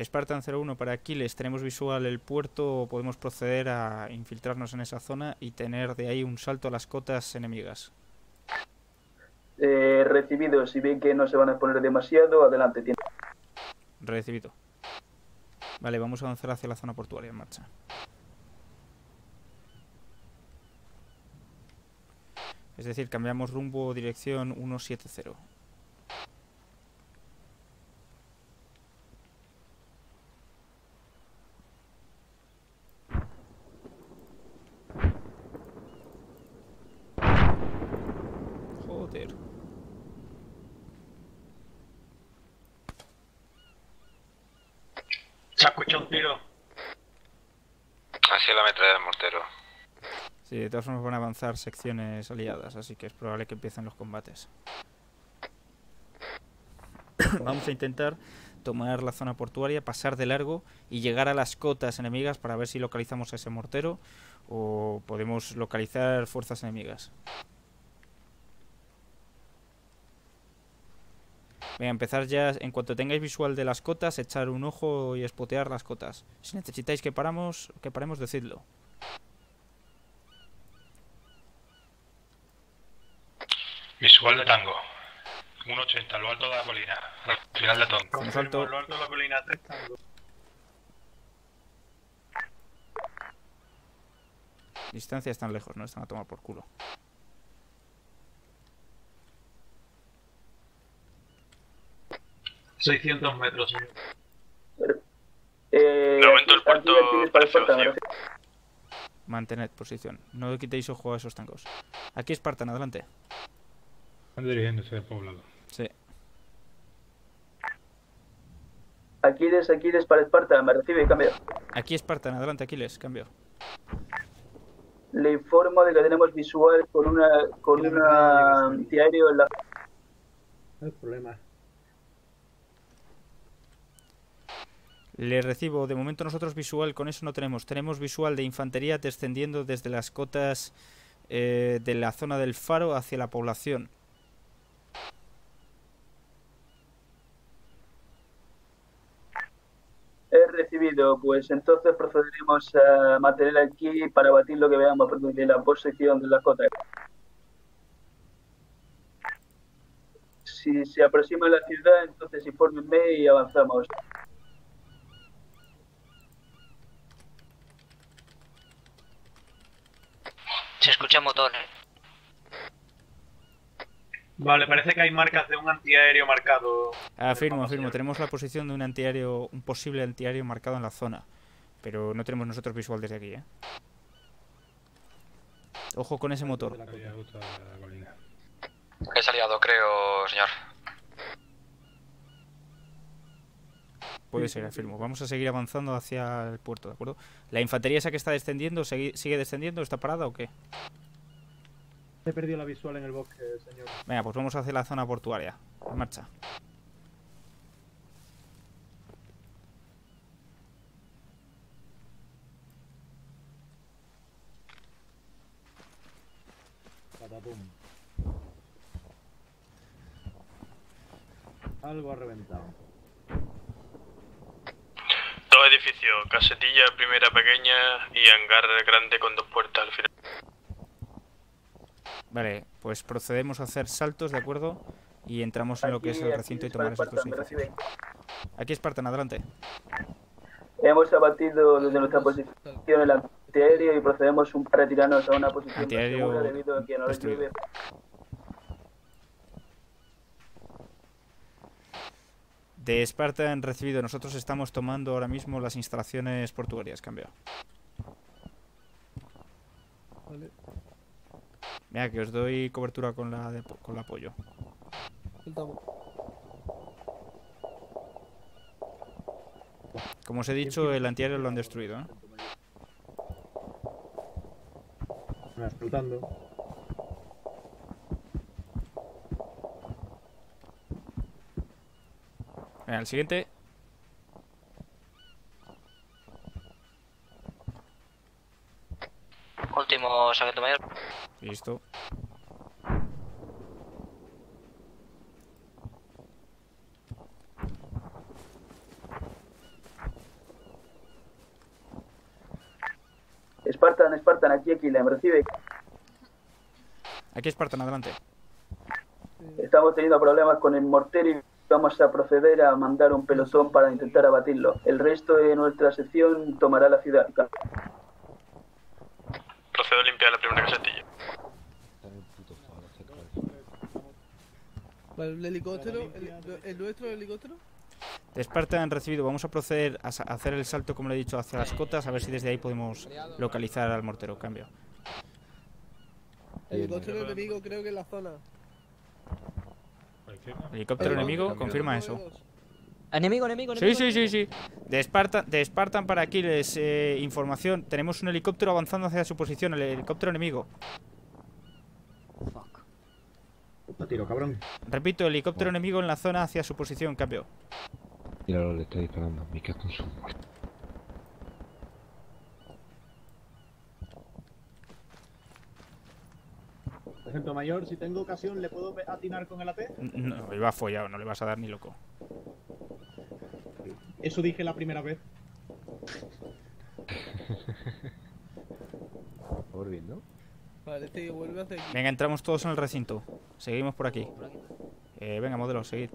Spartan cero uno para Aquiles. Tenemos visual el puerto. Podemos proceder a infiltrarnos en esa zona y tener de ahí un salto a las cotas enemigas. Eh, recibido. Si ven que no se van a exponer demasiado, adelante. Tiene... Recibido. Vale, vamos a avanzar hacia la zona portuaria en marcha. Es decir, cambiamos rumbo dirección ciento setenta. Se ha escuchado un tiro. Así es la metralla del mortero. Sí, de todas formas van a avanzar secciones aliadas, así que es probable que empiecen los combates. Vamos a intentar tomar la zona portuaria, pasar de largo y llegar a las cotas enemigas para ver si localizamos a ese mortero o podemos localizar fuerzas enemigas. Voy a empezar ya, en cuanto tengáis visual de las cotas, echar un ojo y espotear las cotas. Si necesitáis que paramos, que paremos, decidlo. Visual de tango. uno ochenta, lo alto de la colina. Al final de tonto. Alto... Lo alto de la colina, tres tango. Distancias tan lejos, no están a tomar por culo. seiscientos metros. Eh, de momento el puerto para el puerto. Mantened posición. No quitéis ojo a esos tangos. Aquí Espartano, adelante. Están dirigiéndose al poblado. Sí. Aquiles, Aquiles para Espartano. Me recibe, cambio. Aquí Espartano, adelante Aquiles, cambio. Le informo de que tenemos visual con una con una antiaéreo en la... No hay problema. Le recibo. De momento nosotros visual con eso no tenemos. Tenemos visual de infantería descendiendo desde las cotas eh, de la zona del faro hacia la población. He recibido. Pues entonces procederemos a mantener aquí para batir lo que veamos de la posición de las cotas. Si se aproxima la ciudad, entonces infórmenme y avanzamos. Se escucha motor. Vale, parece que hay marcas de un antiaéreo marcado. Afirmo, afirmo. Tenemos la posición de un antiaéreo, un posible antiaéreo marcado en la zona. Pero no tenemos nosotros visual desde aquí, ¿eh? Ojo con ese motor. Es aliado, creo, señor. Puede ser, afirmo. Vamos a seguir avanzando hacia el puerto, ¿de acuerdo? ¿La infantería esa que está descendiendo sigue descendiendo? ¿Está parada o qué? He perdido la visual en el bosque, señor. Venga, pues vamos hacia la zona portuaria. En marcha. Patapum. Algo ha reventado. Dos edificios, casetilla primera pequeña y hangar grande con dos puertas al final. Vale, pues procedemos a hacer saltos, ¿de acuerdo? Y entramos en lo que es el recinto y tomar estos edificios. Aquí Espartan, adelante. Hemos abatido desde nuestra posición el antiaéreo y procedemos un par de tiranos a una posición antiaéreo debido a que no les llueve. De Spartan recibido. Nosotros estamos tomando ahora mismo las instalaciones portuarias. Cambio. Vale. Mira, que os doy cobertura con la de, con el apoyo. Soltamos. Como os he dicho, el antiaéreo lo han destruido, ¿eh? Me va explotando. Venga, el siguiente. Último saqueto mayor. Listo. Espartan, Espartan, aquí, aquí, le recibe. Aquí Espartan, adelante. Estamos teniendo problemas con el mortero y vamos a proceder a mandar un pelotón para intentar abatirlo. El resto de nuestra sección tomará la ciudad. Procedo a limpiar la primera casetilla. ¿El helicóptero? ¿El, el nuestro el helicóptero? De Espartan recibido, vamos a proceder a hacer el salto, como le he dicho, hacia las cotas, a ver si desde ahí podemos localizar al mortero. Cambio. Helicóptero enemigo, creo que en la zona. Helicóptero enemigo, confirma eso. Enemigo, enemigo, enemigo. Sí, sí, sí, sí. De Espartan, de Espartan para aquí les eh, información. Tenemos un helicóptero avanzando hacia su posición, el helicóptero enemigo. Fuck. No tiro, cabrón. Repito, helicóptero oh. enemigo en la zona hacia su posición, cambio. Míralo, le está disparando. Me cago en su muerte. Por ejemplo, mayor, si tengo ocasión, ¿le puedo atinar con el A T? No, iba follado, no le vas a dar ni loco. Eso dije la primera vez. Por bien, ¿no? Vale, este vuelve a hacer... Venga, entramos todos en el recinto. Seguimos por aquí. Eh, venga, modelo, seguid.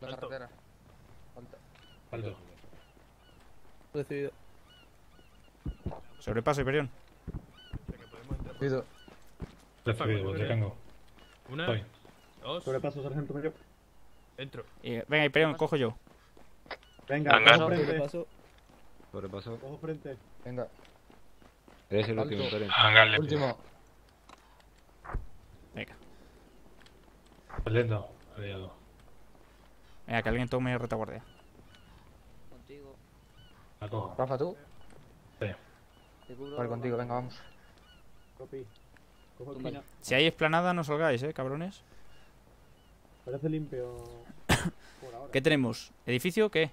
La carretera. Falto. Recibido. Sobrepaso, Hiperión. Recibido. Recibido, te tengo. Una, Voy. dos... Sobrepaso, sargento mayor. Entro. Y, venga, Hiperión, cojo yo. Venga, cojo frente. Sobrepaso. Sobrepaso. Cojo frente. Venga. Eres el último, Hiperión. Último. Venga. Lento, aliado. Venga, que alguien tome retaguardia. Contigo. La cojo. Rafa, ¿tú? Sí. Vale, contigo, venga, vamos. Copy. Cojo el pino. Si hay esplanada, no salgáis, eh, cabrones. Parece limpio. Por ahora. ¿Qué tenemos? ¿Edificio o qué?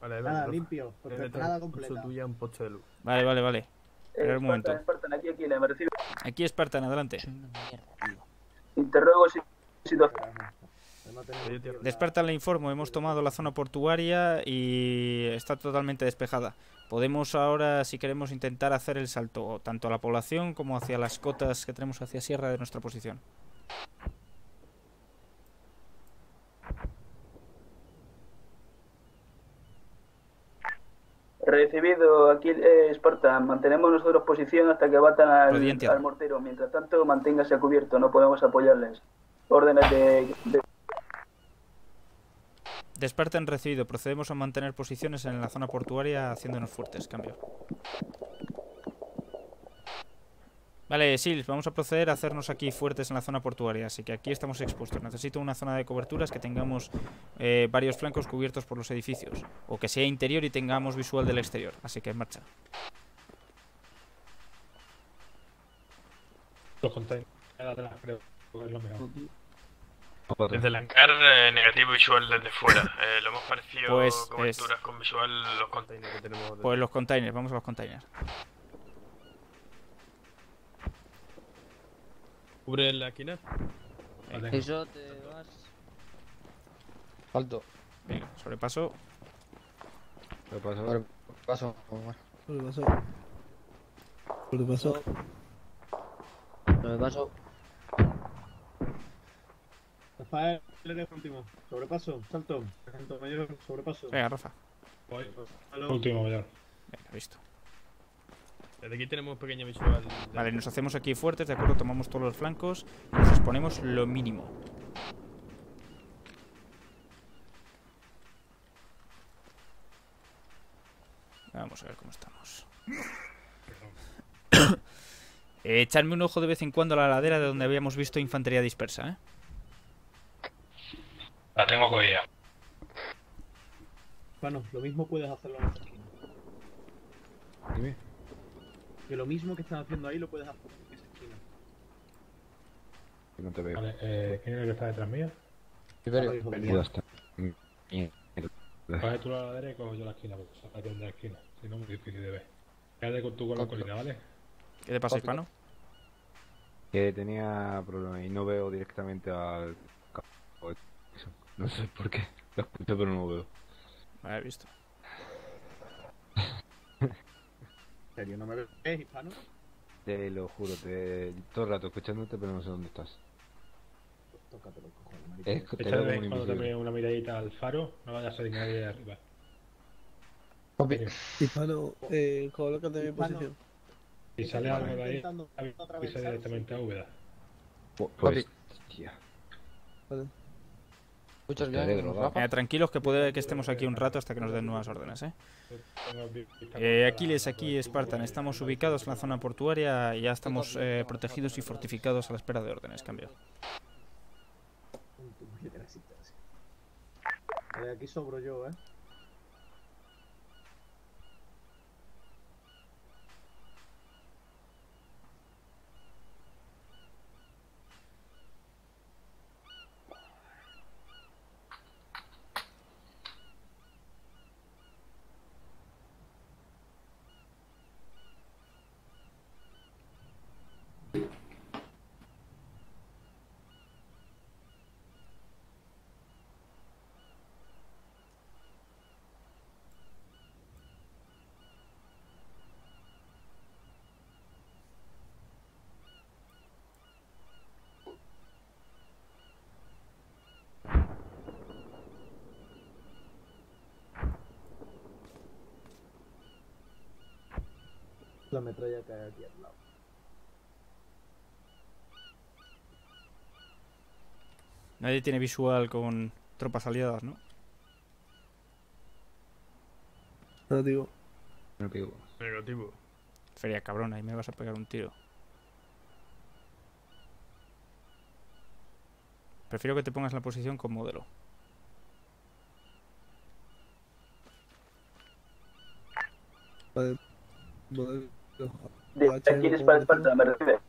Vale, vale. Nada, limpio. Nada completa. Tuya, un pocho de luz. Vale, vale, vale. Espera un momento. Espartan, aquí, aquí, la merecido. Aquí, Espartan, adelante. Interrogo situación. De Espartan le informo, hemos tomado la zona portuaria y está totalmente despejada. Podemos ahora, si queremos, intentar hacer el salto tanto a la población como hacia las cotas que tenemos hacia sierra de nuestra posición. Recibido, aquí eh, Espartan. Mantenemos nosotros posición hasta que batan al, al mortero. Mientras tanto, manténgase a cubierto, no podemos apoyarles. Órdenes de... de... De Espartan recibido, procedemos a mantener posiciones en la zona portuaria haciéndonos fuertes, cambio. Vale, Sils, vamos a proceder a hacernos aquí fuertes en la zona portuaria, así que aquí estamos expuestos. Necesito una zona de coberturas que tengamos eh, varios flancos cubiertos por los edificios, o que sea interior y tengamos visual del exterior, así que en marcha. Los containers, atrás, creo que es lo mejor. Desde el hangar, eh, negativo visual desde fuera. Eh, lo hemos parecido pues, coberturas es... con visual los containers que tenemos. Desde... Pues los containers, vamos a los containers. ¿Cubre la esquina? Vale. Eso te vas. Alto. Venga, sobrepaso. Sobrepaso. Sobrepaso. Sobrepaso. Sobrepaso. Sobrepaso. Rafael, eres último. Sobrepaso, salto. Sargento mayor, sobrepaso. Venga, Rafa. Voy. Último mayor. Venga, visto. Desde aquí tenemos pequeña visual. Vale, nos hacemos aquí fuertes, de acuerdo, tomamos todos los flancos y nos exponemos lo mínimo. Vamos a ver cómo estamos. Echadme un ojo de vez en cuando a la ladera de donde habíamos visto infantería dispersa, ¿eh? La tengo cogida. Bueno, lo mismo puedes hacerlo en esta esquina. Dime. Que lo mismo que estás haciendo ahí lo puedes hacer en esa esquina. No te veo. Vale, eh, ¿quién es el que está detrás mía? Venido hasta. Coge tú la ladera y cojo yo la esquina, porque se apaga de la esquina. Si no, muy difícil de ver. Quédate con tú con la colina, ¿vale? ¿Qué le pasa, Hispano? Que tenía problemas y no veo directamente al... No sé por qué. Lo escucho, pero no lo veo. Me he visto. ¿En serio no me ves, Hispano? Te lo juro, te... todo el rato escuchándote, pero no sé dónde estás. Tócate los cojones, marico. Es que te veo como un invisible. Una miradita al faro, no vayas a salir nadie de arriba. Papi, Hispano, eh, colócate en mi posición. Si sale algo de ahí, avisa directamente a Úbeda. Pues, tía. Vale. Muchas gracias. Eh, tranquilos, que puede que estemos aquí un rato hasta que nos den nuevas órdenes, ¿eh? eh Aquiles, aquí Espartan, estamos ubicados en la zona portuaria y ya estamos eh, protegidos y fortificados a la espera de órdenes. Cambio. Aquí sobro yo, ¿eh? La metralla cae aquí al lado. Nadie tiene visual con tropas aliadas, ¿no? Negativo. Negativo. Negativo. Feria cabrón, ahí me vas a pegar un tiro. Prefiero que te pongas en la posición con modelo. Vale. Modelo. De aquí es para Espartano, me refiero.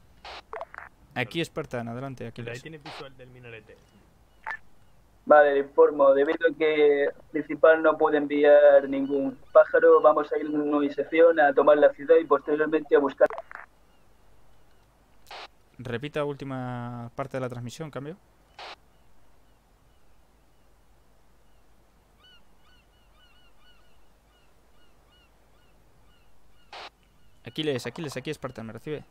Aquí Espartano, adelante. Aquí ahí tiene visual del minarete. Vale, le informo. Debido a que principal no puede enviar ningún pájaro, vamos a ir en una sección a tomar la ciudad y posteriormente a buscar. Repita última parte de la transmisión, cambio. Aquiles, Aquiles, aquí Espartano, ¿me recibe?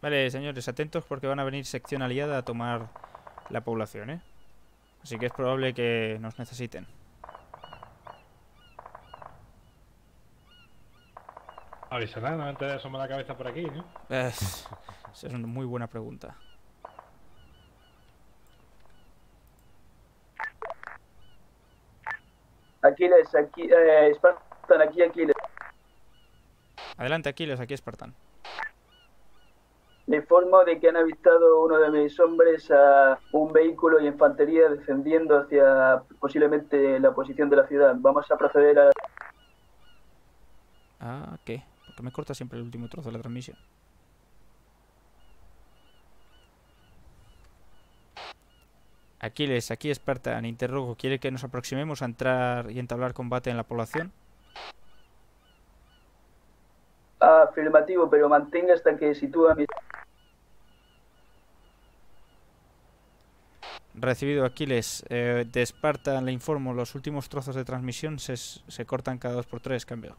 Vale, señores, atentos porque van a venir sección aliada a tomar la población, ¿eh? Así que es probable que nos necesiten. Avisarán, no te asomar la cabeza por aquí, ¿no? Esa es una muy buena pregunta. Aquiles, aquí, eh, Espartan, aquí, Aquiles. Adelante, Aquiles, aquí, Espartan. Me informo de que han avistado uno de mis hombres a un vehículo de infantería descendiendo hacia posiblemente la posición de la ciudad. Vamos a proceder a... Ah, ¿qué? Porque me corta siempre el último trozo de la transmisión. Aquiles, aquí Espartan, interrogo, ¿quiere que nos aproximemos a entrar y entablar combate en la población? Ah, afirmativo, pero mantenga hasta que sitúa mi... Recibido, Aquiles. Eh, de Espartan le informo, los últimos trozos de transmisión se, se cortan cada dos por tres, cambio.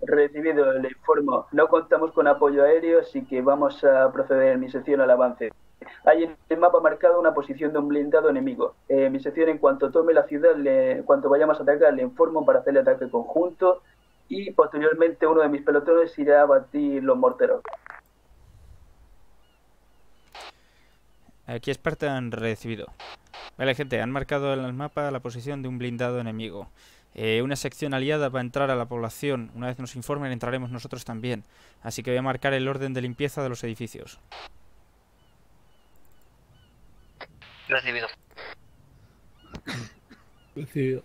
Recibido, le informo. No contamos con apoyo aéreo, así que vamos a proceder en mi sección al avance. Hay en el mapa marcado una posición de un blindado enemigo. Eh, mi sección, en cuanto tome la ciudad, le, en cuanto vayamos a atacar, le informo para hacer el ataque conjunto y posteriormente uno de mis pelotones irá a batir los morteros. Aquí Espartan, recibido. Vale, gente, han marcado en el mapa la posición de un blindado enemigo. Eh, una sección aliada va a entrar a la población. Una vez nos informen, entraremos nosotros también. Así que voy a marcar el orden de limpieza de los edificios. Recibido. Recibido.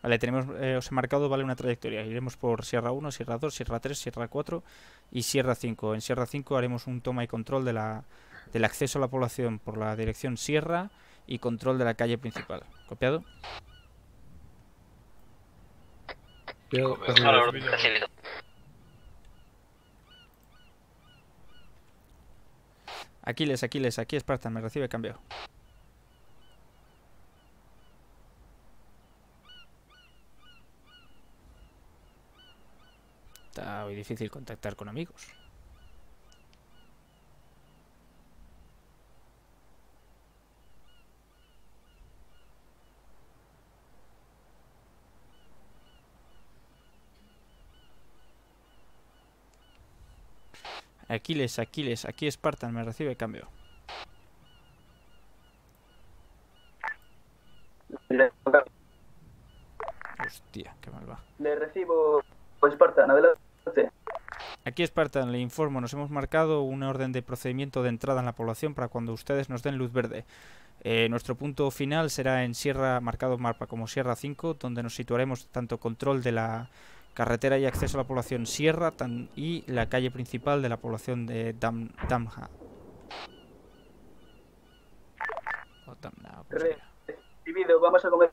Vale, tenemos, eh, os he marcado, vale, una trayectoria. Iremos por Sierra uno, Sierra dos, Sierra tres, Sierra cuatro y Sierra cinco. En Sierra cinco haremos un toma y control de la, del acceso a la población por la dirección Sierra y control de la calle principal. ¿Copiado? Copiado. Aquiles, Aquiles, aquí Esparta, me recibe, cambio. Está muy difícil contactar con amigos. Aquiles, Aquiles, aquí Spartan, me recibe, cambio. Hostia, qué mal va. Le recibo, Spartan, adelante. Aquí Spartan, le informo, nos hemos marcado una orden de procedimiento de entrada en la población para cuando ustedes nos den luz verde. Eh, nuestro punto final será en Sierra, marcado en mapa como Sierra cinco, donde nos situaremos tanto control de la carretera y acceso a la población Sierra tan, y la calle principal de la población de Dam, Damha. O Damna, pues recibido, vamos a comer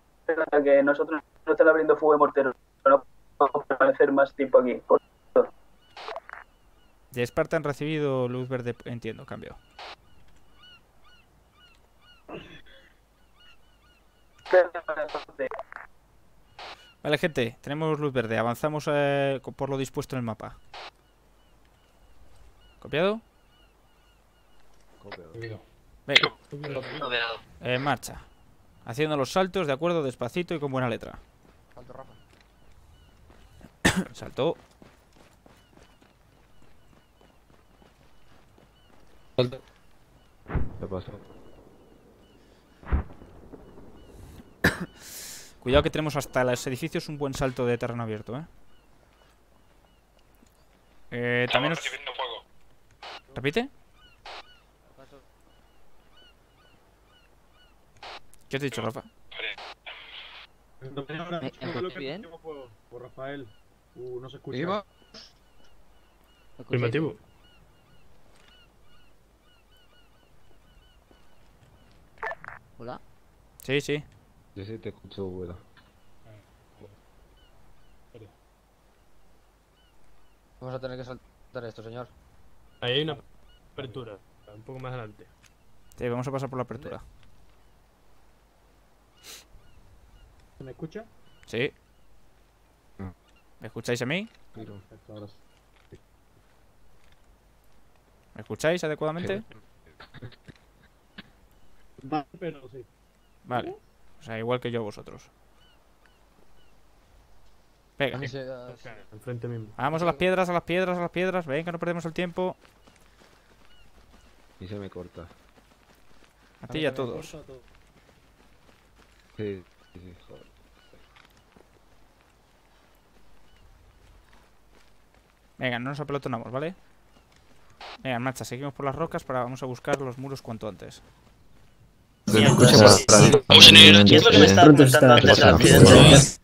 que nosotros no están abriendo fuego de mortero, no podemos permanecer más tiempo aquí. De Spartan recibido, luz verde, entiendo, cambio. Vale, gente, tenemos luz verde, avanzamos eh, por lo dispuesto en el mapa. ¿Copiado? Copiado. Venga. Copiado. En marcha. Haciendo los saltos, de acuerdo, despacito y con buena letra. Salto, Rafa. Saltó. ¿Qué pasó? Cuidado que tenemos hasta los edificios un buen salto de terreno abierto, ¿eh? eh también nos... ¿Repite? ¿Qué te he dicho, Rafa? ¿Me escuchas bien? Por Rafael. Uh, no se escucha. Primitivo. ¿Hola? Sí, sí. Yo sí te escucho, bueno. Vamos a tener que saltar esto, señor. Ahí hay una apertura, un poco más adelante. Sí, vamos a pasar por la apertura. ¿Se me escucha? Sí. ¿Me escucháis a mí? ¿Me escucháis adecuadamente? Pero sí. Vale, o sea, igual que yo a vosotros. Venga, enfrente mismo. Vamos a las piedras, a las piedras, a las piedras. Venga, no perdemos el tiempo. Y se me corta. A ti y a todos. Sí, sí, joder. Venga, no nos apelotonamos, ¿vale? Venga, en marcha, seguimos por las rocas para vamos a buscar los muros cuanto antes. ¿Qué es lo que me estaba comentando antes al presidente?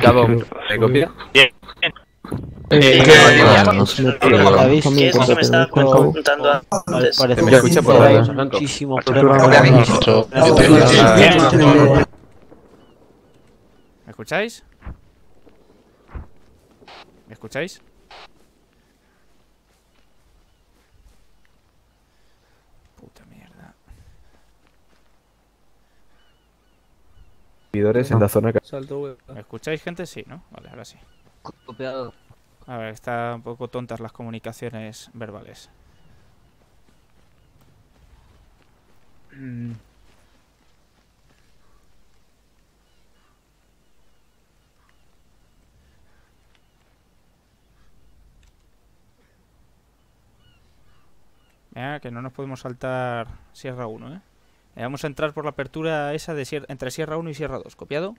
Cabón, ¿me copia? Bien. ¿Qué es lo que me estaba comentando antes? Parece que me escucha por ahí muchísimo. ¿Me escucháis? ¿Me escucháis? En la zona que... ¿Me escucháis, gente? Sí, ¿no? Vale, ahora sí. copiado. A ver, están un poco tontas las comunicaciones verbales. Mm. Mira, que no nos podemos saltar Sierra uno, ¿eh? Eh, vamos a entrar por la apertura esa de sier entre Sierra uno y Sierra dos. ¿Copiado?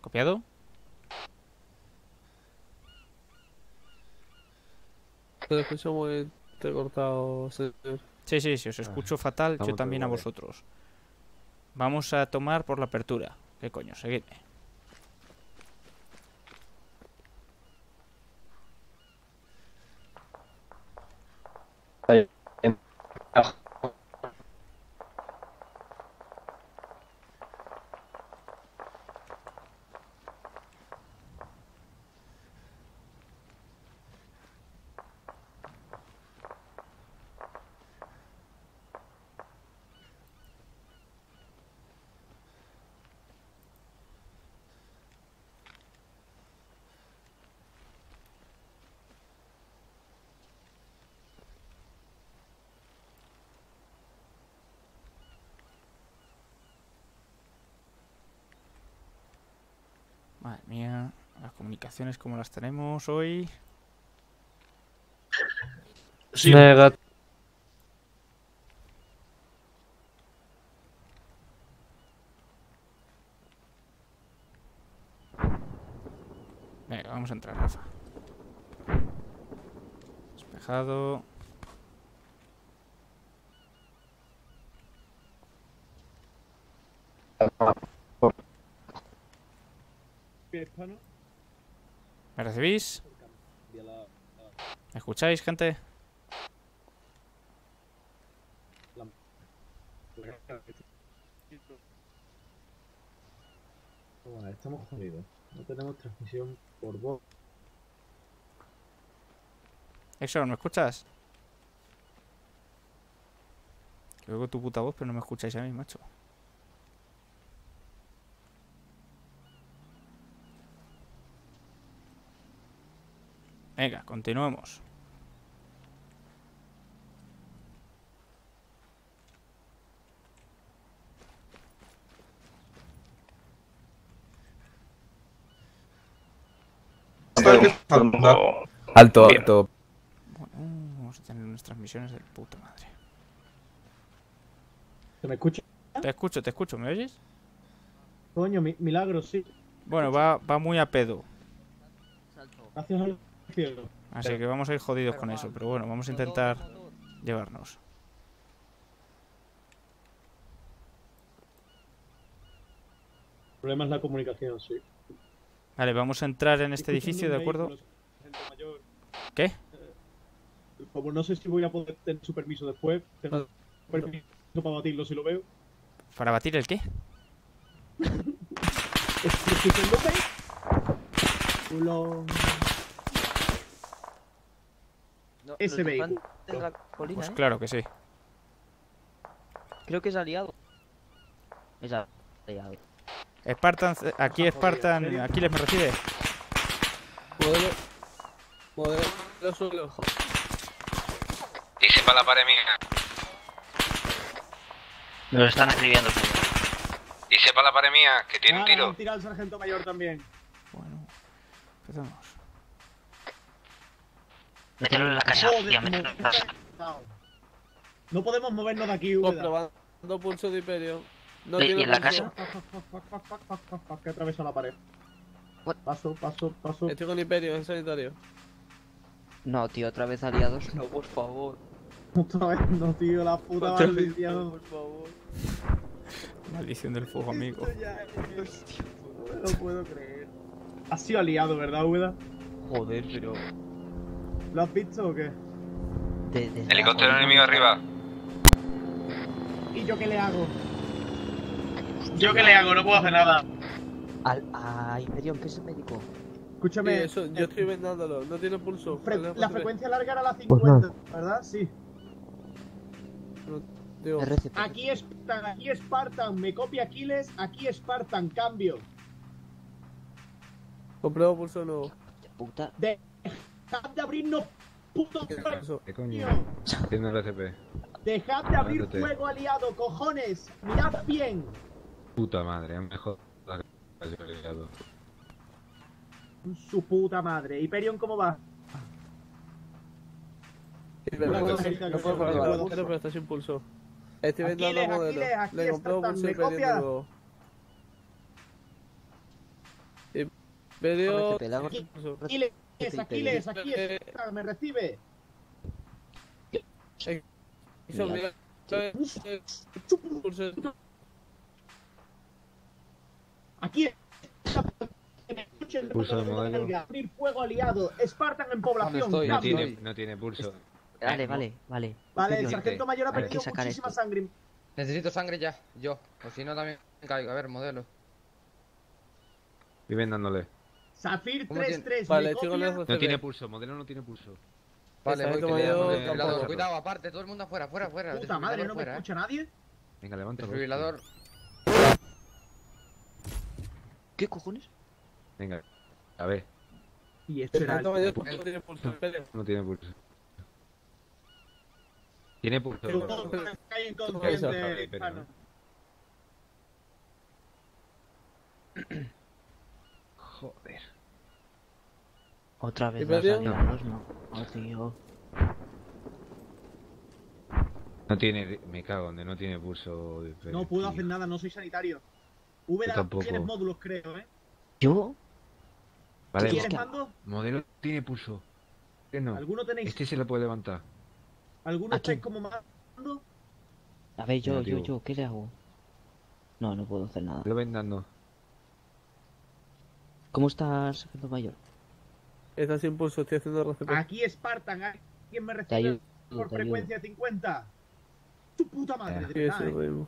¿Copiado? Te escucho muy entrecortado, señor. Sí, sí, sí, os escucho ah, fatal, yo también a vosotros. Vamos a tomar por la apertura. ¿Qué coño? Seguidme. Madre mía, las comunicaciones como las tenemos hoy. Sí. Negat Venga, vamos a entrar, Rafa. Despejado. ¿Me recibís? ¿Me escucháis, gente? Bueno, estamos jodidos. No tenemos transmisión por voz. Exxon, ¿me escuchas? Que oigo tu puta voz, pero no me escucháis a mí, macho. Venga, continuemos. Alto, alto. Bien. Bueno, vamos a tener unas transmisiones de puta madre. ¿Te me escuchas? Te escucho, te escucho, ¿me oyes? Coño, mi, milagro, sí. Bueno, va, va muy a pedo. Gracias a Así que vamos a ir jodidos con eso, pero bueno, vamos a intentar llevarnos. El problema es la comunicación, sí. Vale, vamos a entrar en este edificio, ¿de acuerdo? ¿Qué? Como no sé si voy a poder tener su permiso después, tengo permiso para batirlo si lo veo. ¿Para batir el qué? Ese vehículo. Pues claro que sí. Creo que es aliado. Es aliado. Espartan, aquí Espartan, aquí les me recibe. Modelo. Modelo. Lo suelo. Dice para la pared mía. Me lo están escribiendo. Dice para la pared mía que tiene un tiro. Tiene un tiro al sargento mayor también. Bueno, empezamos. Mételo en la casa, tía, mételo en la casa. No podemos movernos de aquí, Ubeda. Comprobando pulso de Imperio. No tiene en la casa. Que atraviesa la pared. Paso, paso, paso. Estoy con Imperio, es sanitario. No, tío, otra vez aliados. No, por favor. Otra vez no, tío, la puta maldición. Por favor. Maldición del fuego, amigo. No puedo creer. Has sido aliado, ¿verdad, Ubeda? Joder, pero... ¿Lo has visto o qué? De, de Helicóptero enemigo arriba. ¿Y yo qué le hago? ¿Yo qué le hago? No puedo hacer nada. Al, a Imperium, que es el médico. Escúchame, sí, eso, yo estoy vendándolo, no tiene pulso. Fre la, la frecuencia larga era la cincuenta, pues no. ¿Verdad? Sí. No, aquí Spartan, aquí Spartan, me copia Aquiles, aquí Spartan, cambio. Comprado pulso nuevo. Puta. De... Dejad de abrirnos, puto. ¿Qué, ¿Qué coño? Tiene el R P. Dejad de abrir fuego, aliado, cojones. Mirad bien. Puta madre, mejor. Aliado. Su puta madre. Hyperion, ¿cómo va? Sí, pero no, no, no puedo pagar la pero está sin pulso. Estoy vendiendo la modelo. Le compró pulso y perdió. Pero... Aquiles, Aquiles, Aquiles, me recibe. Eso, mira. Aquí está. Pulso de modelo. Abrir fuego aliado. Espartan en población. No tiene, no tiene pulso. Vale, vale, vale. Vale, el sargento mayor ha perdido muchísima esto. sangre. Necesito sangre ya, yo. O si no, también caigo. A ver, modelo. Y ven dándole. Zafir tres tres, vale, chico, no tiene pulso, modelo no tiene pulso. Vale, voy, cuidado, cuidado, aparte, todo el mundo afuera, afuera, afuera. Puta madre, no me escucha nadie. Venga, levanta. Desfibrilador. ¿Qué cojones? Venga, a ver. Y esto era el... No tiene pulso. No tiene pulso. Tiene pulso. Joder. Otra vez dos aliados, no. Oh, tío. No tiene... Me cago, donde no tiene pulso... De... No puedo tío. hacer nada, no soy sanitario. V tienes módulos, creo, ¿eh? ¿Yo? Vale, ¿quieres que... mando? Modelo tiene pulso. No. ¿Alguno tenéis? Este se lo puede levantar. ¿Alguno estáis como mando? A ver, yo, no, yo, yo, ¿qué le hago? No, no puedo hacer nada. Lo ven dando. ¿Cómo estás, sargento mayor? Está sin pulso, estoy haciendo R C P. Aquí Espartan, ¿eh? ¿Quién me recibe por frecuencia ayudo. cincuenta? ¡Tu puta madre! Eh, es eh.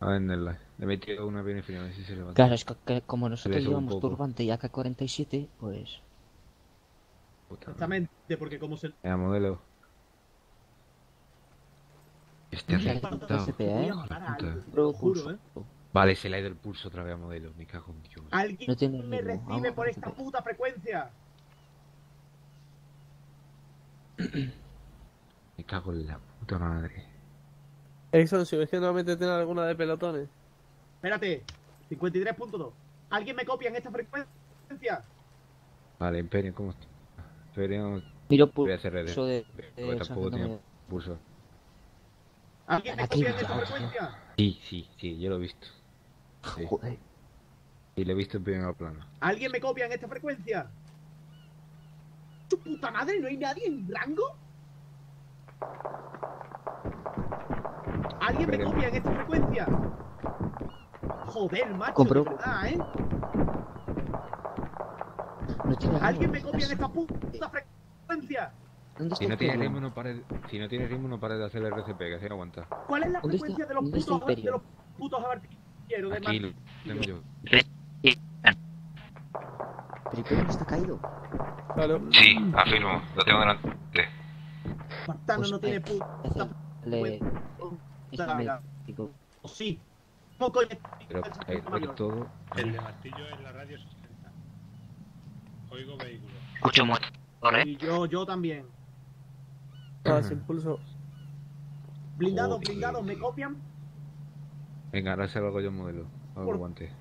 A venderla. Le he metido una bien final, si se levanta. Claro, es que, que como nosotros llevamos turbante y A K cuarenta y siete, pues... Puta exactamente, madre. Porque como se... Venga, modelo. Este repuntado. ¿Eh? Lo juro, ¿eh? Vale, se le ha ido el pulso otra vez a modelo, me cago en Dios. Alguien no tiene me recibe vamos, por esta puta frecuencia. Me cago en la puta madre. Exxon, si ves que nuevamente tiene alguna de pelotones. Espérate, cincuenta y tres punto dos. ¿Alguien me copia en esta frecuencia? Vale, Imperio, ¿cómo está? Imperio... Miro pulso de... de tampoco tiene pulso. ¿Alguien me copia en esta frecuencia? Sí, sí, sí, yo lo he visto. Sí. Joder. Y lo he visto en primer plano. ¿Alguien me copia en esta frecuencia? ¡Tu puta madre! ¿No hay nadie en rango? ¿Alguien Esperen. me copia en esta frecuencia? Joder, macho, Compro. de verdad, ¿eh? No ¿Alguien me copia en esta puta frecuencia? Si no, tiene ritmo, no pare, si no tiene ritmo, no pares de hacer el R C P, que se aguanta. ¿Cuál es la frecuencia de los putos de los putos artilleros de Aquí, Martín? Tengo yo. ¿Pero el perro está caído? Claro. Sí, afirmo, lo tengo delante. Espartano pues, no tiene puta. Le... O oh, sí. Poco le... Pero hay todo... El de martillo en la radio sesenta. Oigo vehículo. Escucho muerto. Y yo, yo también. Ah, sin pulso. Blindados, blindados, ¿me copian? Venga, ahora se lo hago yo en modelo. Hago Por... guante.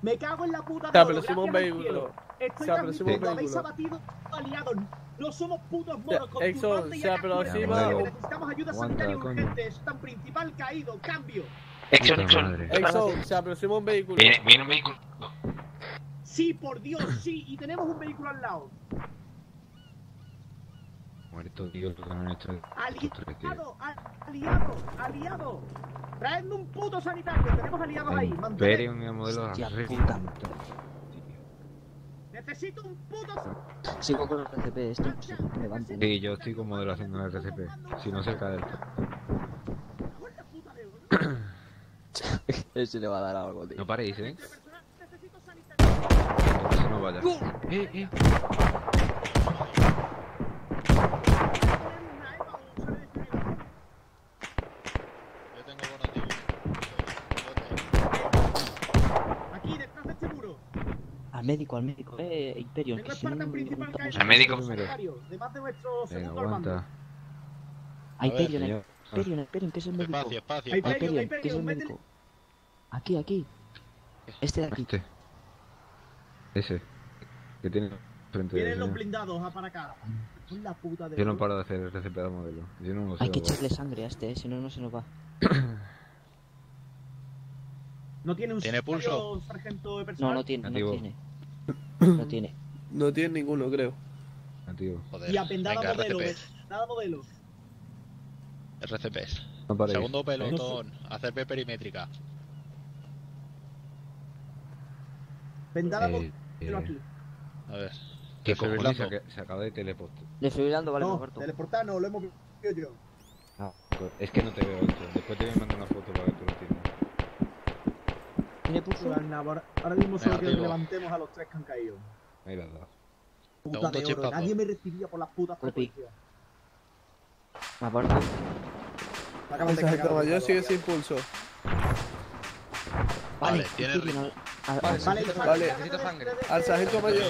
Me cago en la puta. Se aproxima un vehículo. Se aproxima un vehículo. Abatido, aliados. No somos putos moros con turbante y se aproxima. Necesitamos ayuda sanitaria urgente. Es tan principal caído. Cambio. Exxon, Exxon. Exxon, se aproxima un vehículo. Viene, viene un vehículo. Sí, por Dios, sí. Y tenemos un vehículo al lado. Muerto, tío, que han hecho el... Aliado, aliado, aliado. Traedme un puto sanitario, tenemos aliados ahí. Mantener un modelo de puta. Necesito un puto. Sigo con el R C P, esto levante. Sí, yo estoy con modelo haciendo el R C P, si no cerca del. Ese le va a dar algo, tío. No paréis, ¿eh? Eso no vaya. Eh, eh. médico, al médico, eh, Imperio. Que si no, no, no, al médico. Venga, aguanta. A Imperio, a Imperio, a Imperio, que es el médico. Espacio, espacio. A Imperio, que es el médico. Aquí, aquí. Este de aquí. Este. Ese. Que tiene frente de... Tienen los blindados a para acá. La puta de... Yo no paro de hacer ese pedazo modelo. Yo no lo sé. Hay que echarle sangre a este, eh, si no, no se nos va. No tiene un... ¿Tiene pulso? Sargento de personal. No, no tiene, Nativo. no tiene. No tiene. No tiene ninguno, creo. Nativo. Joder. Y apendada venga, modelo, apendada modelo. R C Ps. No Segundo pelotón, ¿Eh? hacer P perimétrica. Pendada eh, modelo eh. aquí. A ver. ¿Qué cojones? Se, se acaba de teleportar. Desfibrilando, vale, no, teleportano, lo hemos visto yo. Ah, es que no te veo esto. Después te voy a mandar una foto para que tú lo tienes. Tiene pulso. Ahora mismo solo que levantemos a los tres que han caído. Ahí las dos. Puta de oro. Nadie me recibía por las putas policías. Me aparto. Exacto, yo sigue sin pulso. Vale, tiene ritmo. Vale, vale. Necesito sangre. Al sargento mayor.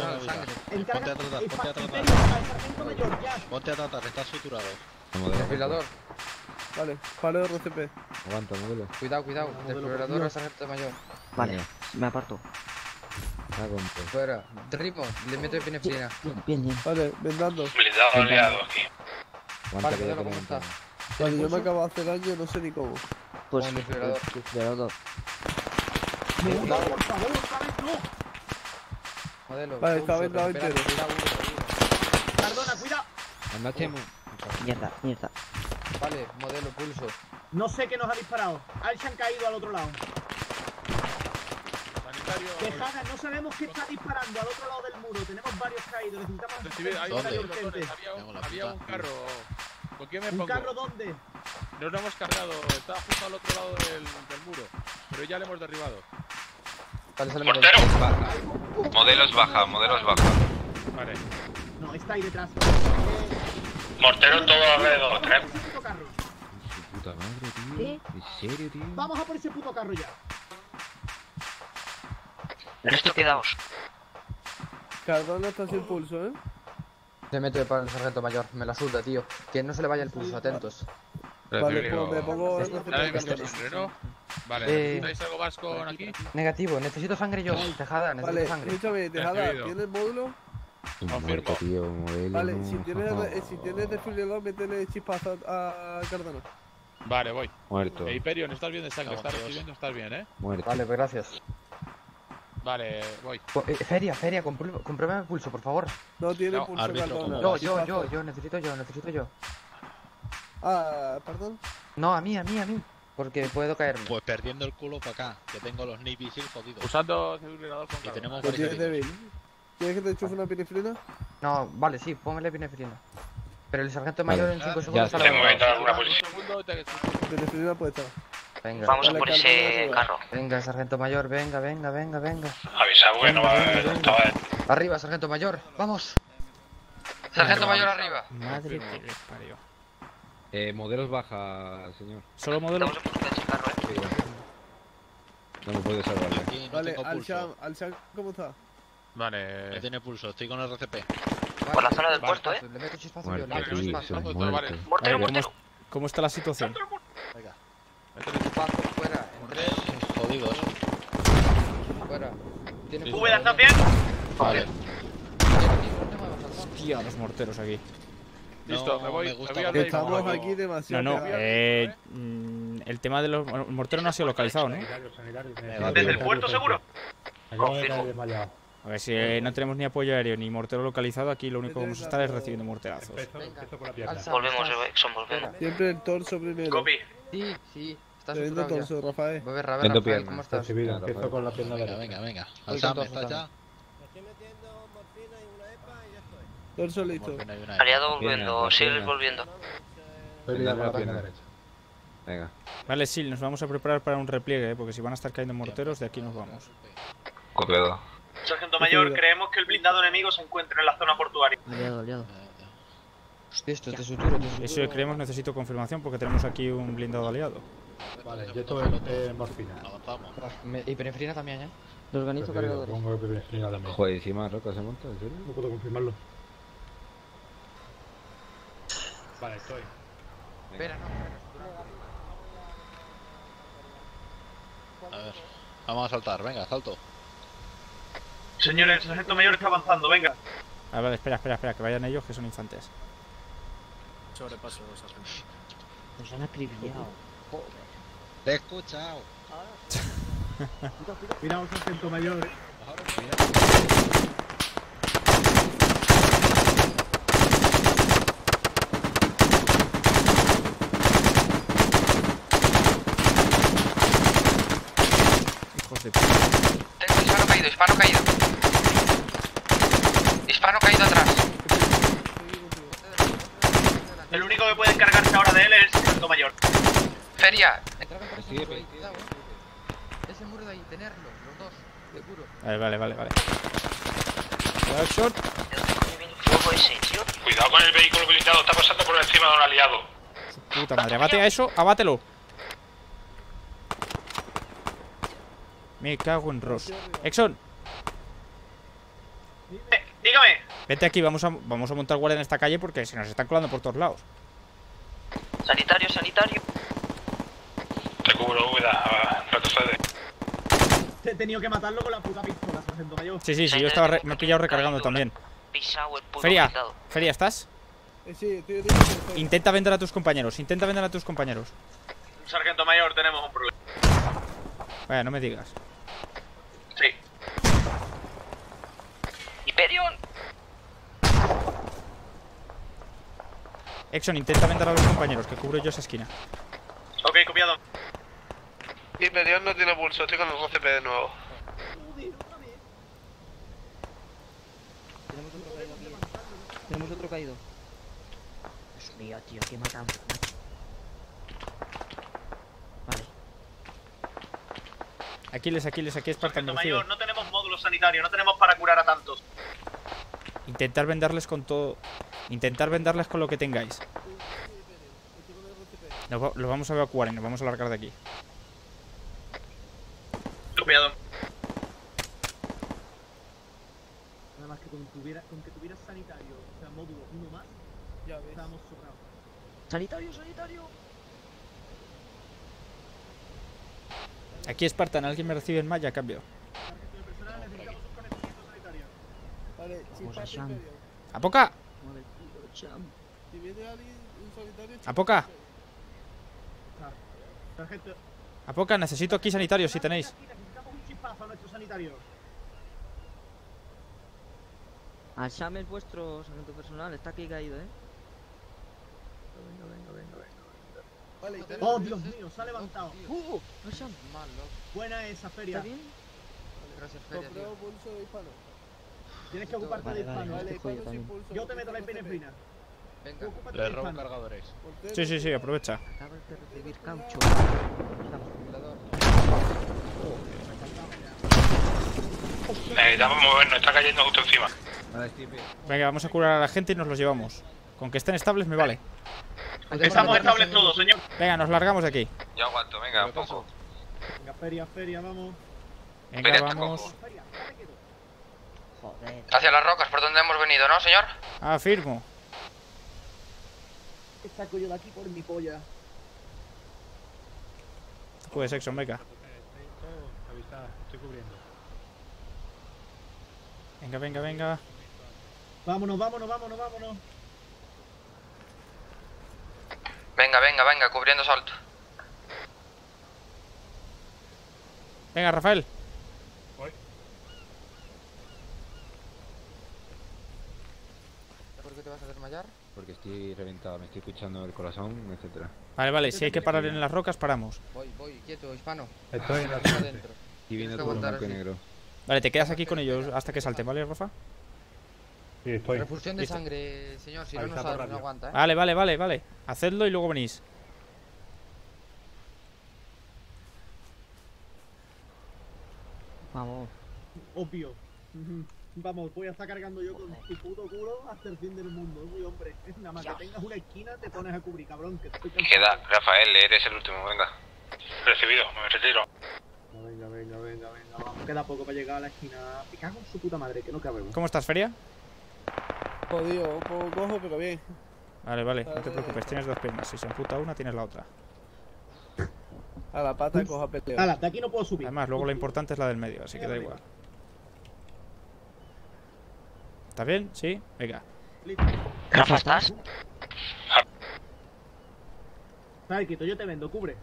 Ponte a tratar, ponte a tratar. Ponte a tratar, está suturado. Desfibrilador. Vale, palo de R C P. Aguanta, modelo. Cuidado, cuidado. Desfibrilador al sargento mayor. Vale, me aparto. La compro. Fuera. Derribo, le meto epinefrina. Bien, bien. Vale, vendando. Blindado aliado aquí. Vale, cuidado, ¿cómo está? Vale, yo me acabo de hacer daño, no sé ni cómo. Pues, desfibrilador. Desfibrilador. No, por favor, esta vez no. Modelo. Vale, está vendado entero. Perdona, cuidado. Andate. Mierda, mierda. Vale, modelo, pulso. No sé qué nos ha disparado. Ahí se han caído al otro lado. Sanitario. Tejada, no sabemos qué está disparando al otro lado del muro. Tenemos varios caídos. Necesitamos hay urgente. Había, había un carro. ¿Con quién me pongo? ¿Un carro dónde? No lo hemos cargado. Está justo al otro lado del, del muro. Pero ya le hemos derribado. ¡Portero! Baja. Modelos baja, modelos baja. Vale. No, está ahí detrás. Mortero todo alrededor, ¿eh? Puta madre, tío. ¿Qué? ¿En serio, tío? Vamos a por ese puto carro ya. En esto quedaos. Cardona está sin pulso, ¿eh? Se mete para el sargento mayor, me la suda, tío. Que no se le vaya el pulso, atentos. Vale, pues me pongo... Vale, ¿necesitáis algo más con aquí? Negativo, necesito sangre yo. Tejada, necesito sangre. Vale, escúchame, Tejada, ¿tienes el módulo? Muerto, tío, modelo. Vale, no, si tienes, no, eh, si tienes desfibrilador, métele chispazo a Cardano. Vale, voy. Muerto. Eh, Hyperion, estás bien de sangre, no, estás recibiendo, estás bien, eh. Muerto. Vale, pues gracias. Vale, voy. Eh, feria, Feria, compruébame el pulso, por favor. No tiene no, pulso, Cardano. No, yo, yo, yo, necesito yo, necesito yo. Ah, perdón. No, a mí, a mí, a mí. Porque puedo caerme. Pues perdiendo el culo para acá, que tengo los Navy Seal jodidos. Usando desfibrilador con Cardano. Y tenemos débil. ¿Quieres que te enchufe una pinefrina? No, vale, sí, póngale pinefrina. Pero el sargento mayor en cinco segundos sale. Tengo que entrar a alguna posición. Pinefrina puede estar. Venga, vamos a por ese carro. Venga, sargento mayor, venga, venga, venga, venga. Avisa, bueno, va a... Arriba, sargento mayor, vamos. Sargento mayor arriba. Madre mía, les parió. Eh, modelos baja, señor. Solo modelos. No me puede salvar. Vale, Al-Sham, Al-Sham, ¿cómo está? Vale, no tiene pulso, estoy con el R C P. Vale, por la zona del vale, puerto, eh. Le meto chispazo, muerte, vale, tío, chispazo, muerte. Vale. Mortero, vale, mortero. ¿Cómo, ¿Cómo está la situación? Venga. Métele chispazo fuera. Mortero, jodido, eso. Fuera. ¿Tiene pulso? ¿Estás bien? Vale. vale. Hostia, los morteros aquí. No, listo, me voy. Me gusta, me voy al estamos médico. Aquí demasiado. No, no, eh, mm, el tema de los morteros no ha sido localizado, ¿no? ¿Desde el puerto seguro? Confirmo. A ver, si eh, no tenemos ni apoyo aéreo ni mortero localizado, aquí lo único que vamos a estar es recibiendo morterazos. Volvemos, Exxon, volvemos. Siempre el torso primero. Copy. Sí, sí. Estás viendo el torso, Rafael. Voy a ver, Rafael, Rafael, ¿cómo estás? Venga, empiezo con la pierna derecha. Venga, venga. Alzame, está ya. Estoy metiendo morfina y una E P A y ya estoy. Torso listo. Aliado volviendo, Sil volviendo. Estoy lidiando con la pierna derecha. Venga. Vale, Sil, nos vamos a preparar para un repliegue, ¿eh? Porque si van a estar cayendo morteros, de aquí nos vamos. Copiado. Sargento mayor, creemos que el blindado enemigo se encuentra en la zona portuaria. Aliado, aliado. Hostia, esto te suturo, te suturo. Eso creemos, necesito confirmación porque tenemos aquí un blindado aliado. Vale, yo estoy en morfina. Avanzamos. Y perifrina también, ¿eh? Lo organizo cargadores. Pongo perifrina también. Joder, encima roca se monta, ¿en serio? No puedo confirmarlo. Vale, estoy. Espera, no. A ver, vamos a saltar, venga, salto. Señores, el sargento mayor está avanzando, venga. Ah, vale, espera, espera, espera, que vayan ellos, que son infantes. Sobrepaso, sargento. Nos han acribillado. Joder. Te he escuchado. Mira un sargento mayor. Hijos de puta. Tengo disparo caído, disparo caído. Disparo caído atrás. El único que puede encargarse ahora de él es el sargento mayor. Feria. Ese muro de ahí, tenerlo, los dos, seguro. Vale, vale, vale, vale. Short. Cuidado con el vehículo blindado, está pasando por encima de un aliado. Puta madre, abate a eso, abátelo. Me cago en Ross. Exxon. Dígame. Vete aquí, vamos a, vamos a montar guardia en esta calle porque se nos están colando por todos lados. Sanitario, sanitario. Te cubro, cuida, retrocede. Te he tenido que matarlo con la puta pistola, sargento mayor. Sí, sí, sí, yo estaba re me he pillado recargando también. Feria, Feria, ¿estás? Sí, sí, tío, tío, tío. Intenta vender a tus compañeros, intenta vender a tus compañeros. Sargento mayor, tenemos un problema. Vaya, no me digas. Sí. Hyperion. Exxon, intenta vender a los compañeros, que cubro yo esa esquina. Ok, copiado. Hyperion no tiene pulso, estoy con los doce P de nuevo. Tenemos otro caído aquí. Tenemos otro caído. Dios mío, tío, que matamos. Vale. Aquiles, Aquiles, aquí es Espartano. Mayor, no tenemos módulo sanitario, no tenemos para curar a tantos. Intentar venderles con todo. Intentar venderles con lo que tengáis. Los vamos a evacuar y nos vamos a largar de aquí. Copiado. Nada más que con que tuviera, con que tuviera sanitario, o sea, módulo uno más, ya estábamos sobrados. Sanitario, sanitario. Aquí Espartano, alguien me recibe en malla, cambio. A poca. A poca. A poca, necesito aquí sanitarios si tenéis. Al Sham es vuestro sargento personal, está aquí caído, eh. Venga, venga, venga, venga. Vale, oh, Dios mío, se ha levantado. Oh, uh, no seas malo. Buena esa, Feria. ¿Está bien? Vale, gracias, Feria. Compreo pulso de hispano. Tienes que ocuparte vale, de hispano. Vale, vale, vale, vale, yo, yo te meto la hiperefrina. Venga, ocúpate le robo cargadores. Sí, sí, sí, aprovecha. Acabas de recibir caucho. Necesitamos movernos, está cayendo justo encima. Venga, vamos a curar a la gente y nos los llevamos. Con que estén estables me vale. Estamos estables todos, señor. Venga, nos largamos de aquí. Yo aguanto, venga, un poco. Venga, Feria, Feria, vamos. Venga, Feria, vamos. Joder. Hacia las rocas, por donde hemos venido, ¿no, señor? Afirmo. ¿Qué saco yo de aquí por mi polla? Pues, Exxon, venga. Estoy cubriendo. Venga, venga, venga. Vámonos, vámonos, vámonos, vámonos. Venga, venga, venga, cubriendo salto. Venga, Rafael. Voy. ¿Por qué te vas a desmayar? Porque estoy reventado, me estoy escuchando el corazón, etcétera. Vale, vale, si hay que parar en las rocas, paramos. Voy, voy, quieto, hispano. Estoy en la roca dentro. Y viene todo el marco negro. Vale, te quedas aquí con ellos hasta que salten, ¿vale, Rafa? Sí, estoy. Refusión de ¿listo? Sangre, señor, si no, no, sal, no aguanta, ¿eh? Vale, vale, vale, vale. Hacedlo y luego venís. Vamos. Obvio. Vamos, voy a estar cargando yo con tu puto culo hasta el fin del mundo. Uy, hombre, es nada más que tengas una esquina, te pones a cubrir, cabrón. Que estoy... Queda, Rafael, eres el último, venga. Recibido, me retiro. Venga, venga, venga, venga, vamos, queda poco para llegar a la esquina. Me cago en su puta madre, que no cabemos. ¿Cómo estás, Feria? Jodido, un poco cojo, pero bien. Vale, vale, no te preocupes, tienes dos piernas. Si se emputa una, tienes la otra. A la pata y coja peleo. Ala, de aquí no puedo subir. Además, luego lo importante es la del medio, así que da igual. ¿Estás bien? Sí, venga. Rafa, ¿estás? Vale, quito, yo te vendo, cubre.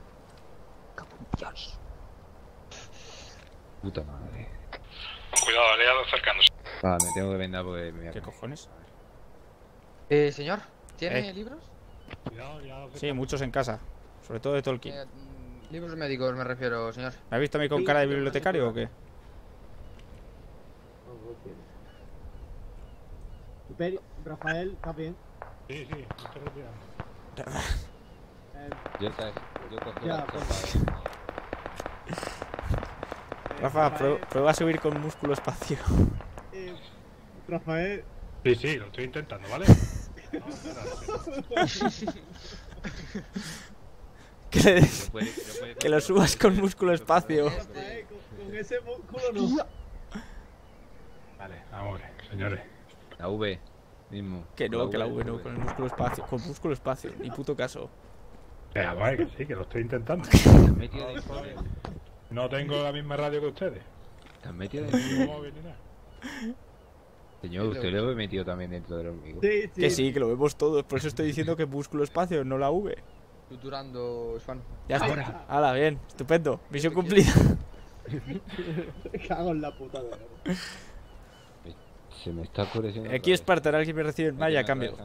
Dios. Puta madre. Cuidado, aliado acercándose. Vale, me tengo que vender porque me voy a... ¿Qué cojones? Eh, señor, ¿tiene eh. libros? Cuidado, aliado. Sí, muchos en casa, sobre todo de Tolkien. Eh, libros médicos me refiero, señor. ¿Me has visto a mí con cara de bibliotecario o qué? Rafael, ¿estás bien? Sí, sí, estoy retirado. Yo, yo cogí ya, la pues. Rafa, Rafael... prueba a subir con músculo espacio. Eh, Rafael. Sí, sí, lo estoy intentando, ¿vale? Que, le... no puede, no puede, que lo subas con músculo espacio. Rafael, con, con ese músculo no. Vale, vamos, señores. La V, mismo. Que no, la que la V, V no, con el músculo espacio. Con músculo espacio, ni puto caso. Ya, vale, que sí, que lo estoy intentando. No tengo la misma radio que ustedes. ¿Te has metido de móvil ni nada? Señor, usted lo he metido también dentro de los amigos. Sí, sí. Que sí, que lo vemos todos. Por eso estoy diciendo que músculo espacio, no la V. Suturando, Swan. Ya está. Hala, bien, estupendo. Misión cumplida. Me cago en la puta de verdad. Se me está oscureciendo. Aquí Espartano, alguien me recibe en Maya, cambio.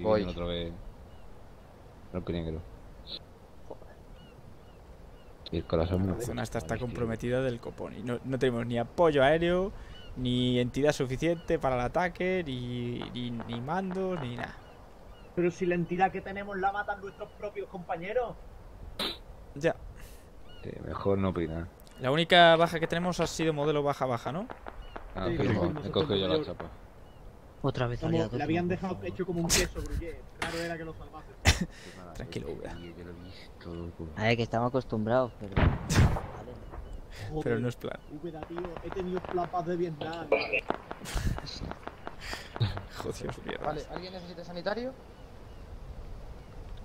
Voy. No creen que no. Y el corazón. La zona esta está comprometida del copón. Y no, no tenemos ni apoyo aéreo, ni entidad suficiente para el ataque, ni, ni, ni mandos, ni nada. Pero si la entidad que tenemos la matan nuestros propios compañeros. Ya. Sí, mejor no opinar. La única baja que tenemos ha sido modelo baja-baja, ¿no? Ah, sí, firmo, me cojo yo la chapa. Otra vez como, aliado, le habían dejado hecho como un queso, Brugué. Claro era que lo salvase. Tranquilo, V. A ver, que estamos acostumbrados, pero... Joder, pero no es plan. V, tío, he tenido plapas de Vietnam. Joder, mierda. Vale, ¿alguien necesita sanitario?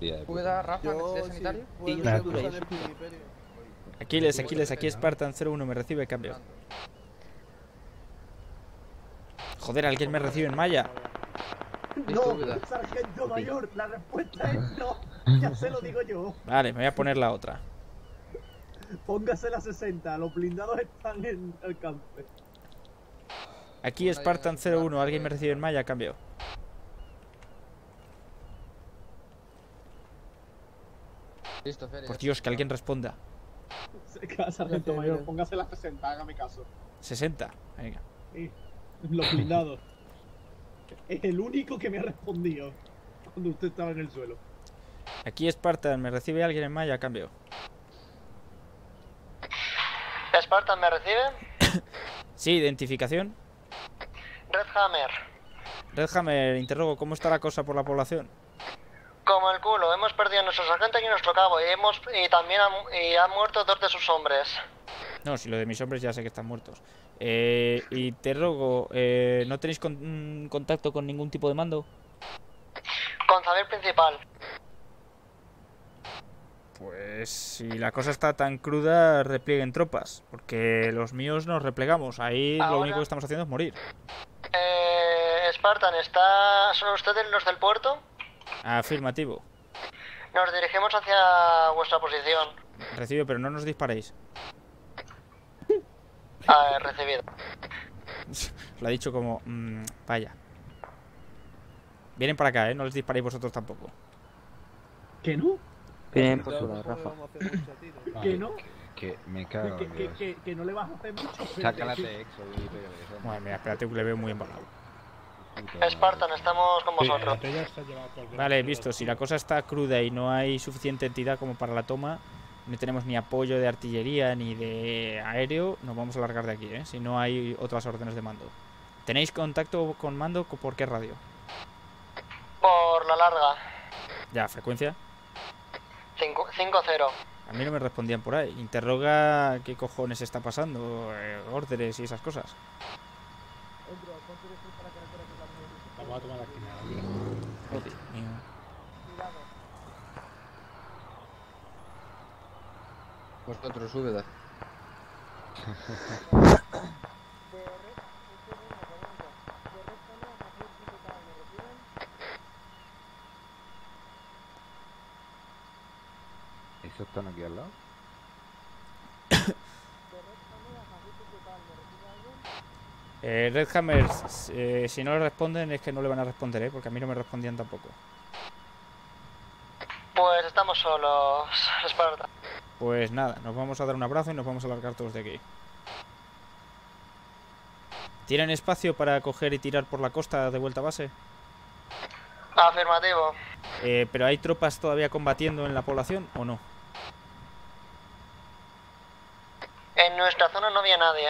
V, Rafa, ¿necesita sanitario? Sí, Aquiles, Aquiles, aquí Spartan cero uno, me recibe, cambio. Joder, alguien me recibe en Maya. No, sargento mayor, la respuesta es no. Ya se lo digo yo. Vale, me voy a poner la otra. Póngase la sesenta, los blindados están en el campo. Aquí Spartan cero uno, alguien me recibe en Maya, cambio. Listo, Feria. Por Dios, que alguien responda. Sargento mayor, póngase la sesenta, hágame caso. sesenta, venga. Sí. Los blindados. Es el único que me ha respondido cuando usted estaba en el suelo. Aquí Spartan, me recibe alguien en Maya, cambio. Spartan, ¿me recibe? Sí, identificación. Red Hammer. Red Hammer, interrogo, ¿cómo está la cosa por la población? Como el culo, hemos perdido a nuestro sargento y nuestro cabo, y, hemos, y también han, y han muerto dos de sus hombres. No, si lo de mis hombres ya sé que están muertos. Eh, y te rogo, eh, ¿no tenéis con, mm, contacto con ningún tipo de mando? Con saber principal. Pues si la cosa está tan cruda, replieguen tropas, porque los míos nos replegamos. Ahí ahora, lo único que estamos haciendo es morir. Eh, Spartan, ¿está... ¿son ustedes los del puerto? Afirmativo. Nos dirigimos hacia vuestra posición. Recibo, pero no nos disparéis. Ah, recibido. Lo ha dicho como... Mmm, vaya. Vienen para acá, ¿eh? No les disparéis vosotros tampoco. ¿Que no? Vienen por su lado, Rafa. ¿Que no? Que me cago, que, que, que, que no le vas a hacer mucho. Sácala de exo. Bueno, mira, espérate que le veo muy embalado. Spartan, estamos con vosotros. Vale, visto. Si la cosa está cruda y no hay suficiente entidad como para la toma... No tenemos ni apoyo de artillería ni de aéreo. Nos vamos a largar de aquí, ¿eh? Si no hay otras órdenes de mando. ¿Tenéis contacto con mando? ¿Por qué radio? Por la larga. ¿Ya, frecuencia? cinco cero. A mí no me respondían por ahí. Interroga qué cojones está pasando, eh, órdenes y esas cosas. Vamos a tomar la esquina. Joder, mío. Vosotros, súbeda. ¿Eso están aquí al lado? Eh, Red Hammer, eh, si no le responden es que no le van a responder, ¿eh? Porque a mí no me respondían tampoco. Pues estamos solos, Esparta. Pues nada, nos vamos a dar un abrazo y nos vamos a largar todos de aquí. ¿Tienen espacio para coger y tirar por la costa de vuelta a base? Afirmativo. Eh, ¿Pero hay tropas todavía combatiendo en la población o no? En nuestra zona no había nadie.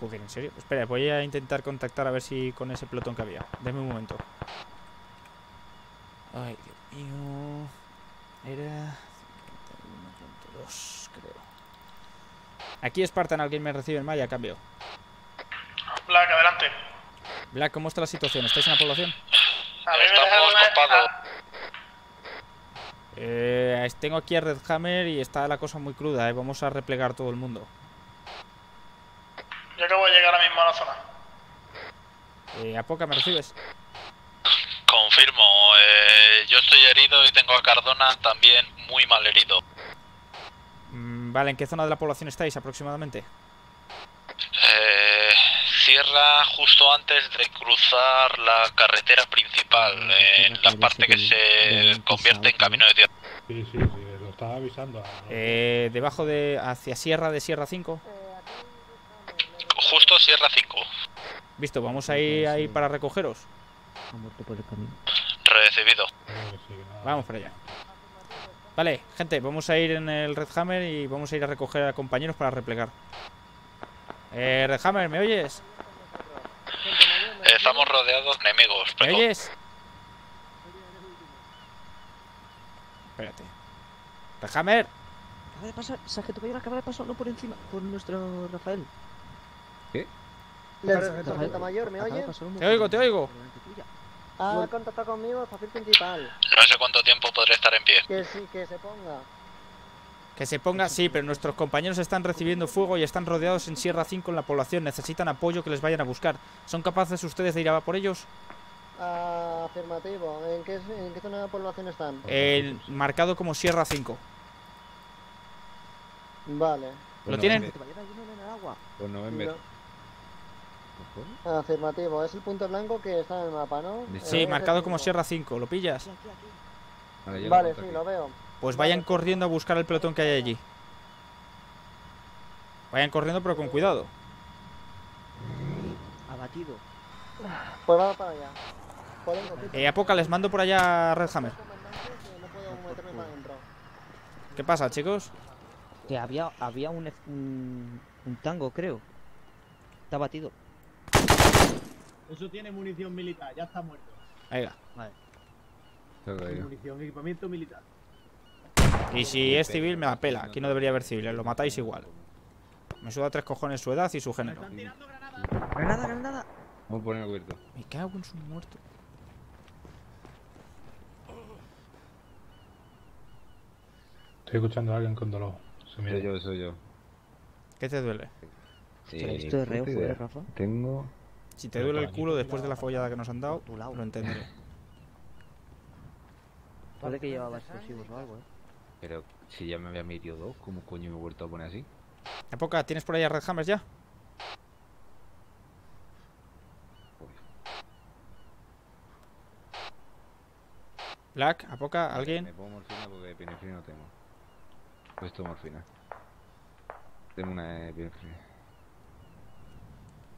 Joder, ¿en serio? Espera, voy a intentar contactar a ver si con ese pelotón que había. Dame un momento. Ay, Dios mío. Era... cincuenta y uno punto dos, creo. Aquí Espartan, alguien me recibe en Maya, cambio. Black, adelante. Black, ¿cómo está la situación? ¿Estáis en la población? Estamos copados. Eh, tengo aquí a Red Hammer y está la cosa muy cruda, eh. Vamos a replegar todo el mundo. Yo acabo de llegar ahora mismo a la zona. Eh, ¿A poca me recibes? Confirmo, eh, yo estoy herido y tengo a Cardona también muy mal herido. Mm, vale, ¿en qué zona de la población estáis aproximadamente? Eh, Sierra justo antes de cruzar la carretera principal, eh, en la parte que se convierte en camino de tierra. Sí, sí, sí, lo estaba avisando. A... Eh, debajo de... hacia Sierra de Sierra cinco. Justo Sierra cinco. Visto, vamos a ir ahí para recogeros. Recibido. Vamos para allá. Vale, gente, vamos a ir en el Red Hammer y vamos a ir a recoger a compañeros para replegar. Eh, Red Hammer, ¿me oyes? Estamos rodeados de enemigos. ¿Me oyes? Espérate. Red Hammer. Acaba de pasar, Sajeto, que acaba de pasar, no por encima, por nuestro Rafael. ¿Qué? La torreta mayor, ¿me oye? Te oigo, te oigo. Ha contactado conmigo el papel principal. No sé cuánto tiempo podré estar en pie. Que sí, que se ponga. Que se ponga, sí, pero nuestros compañeros están recibiendo fuego y están rodeados en Sierra cinco en la población. Necesitan apoyo, que les vayan a buscar. ¿Son capaces ustedes de ir a por ellos? Ah, afirmativo. ¿En qué, en qué zona de la población están? El marcado como Sierra cinco. Vale. ¿Lo tienen? Pues no en metro. Afirmativo, es el punto blanco que está en el mapa, ¿no? Sí, eh, marcado como Sierra cinco, ¿lo pillas? Aquí, aquí. Vale, vale, sí, aquí lo veo. Pues vayan vale. corriendo a buscar el pelotón que hay allí. Vayan corriendo, pero con cuidado. Abatido. Pues vamos para allá. Eh, a poca les mando por allá a Red Hammer. ¿Qué pasa, chicos? Que había, había un, un, un tango, creo. Está abatido. Eso tiene munición militar, ya está muerto. Ahí va, vale. Tiene munición, equipamiento militar. Y si es civil me la pela, aquí no debería haber civiles, lo matáis igual. Me suda tres cojones su edad y su género. Me están tirando granada. Granada, granada. Voy a poner el huerto. Me cago en su muerto. Estoy escuchando a alguien con dolor. Soy yo, soy yo. ¿Qué te duele? Sí, ¿esto de reo fue, Rafa? Tengo... Si te duele el culo después de la follada que nos han dado, lo entenderé. Vale que llevaba explosivos o algo, eh. Pero si ya me había metido dos, ¿cómo coño me he vuelto a poner así? ¿A poco tienes por ahí a Red Hammer ya? Black, ¿a poco? ¿Alguien? Me pongo morfina porque de pinefrina no tengo. Puesto morfina. Tengo una de pinefrina.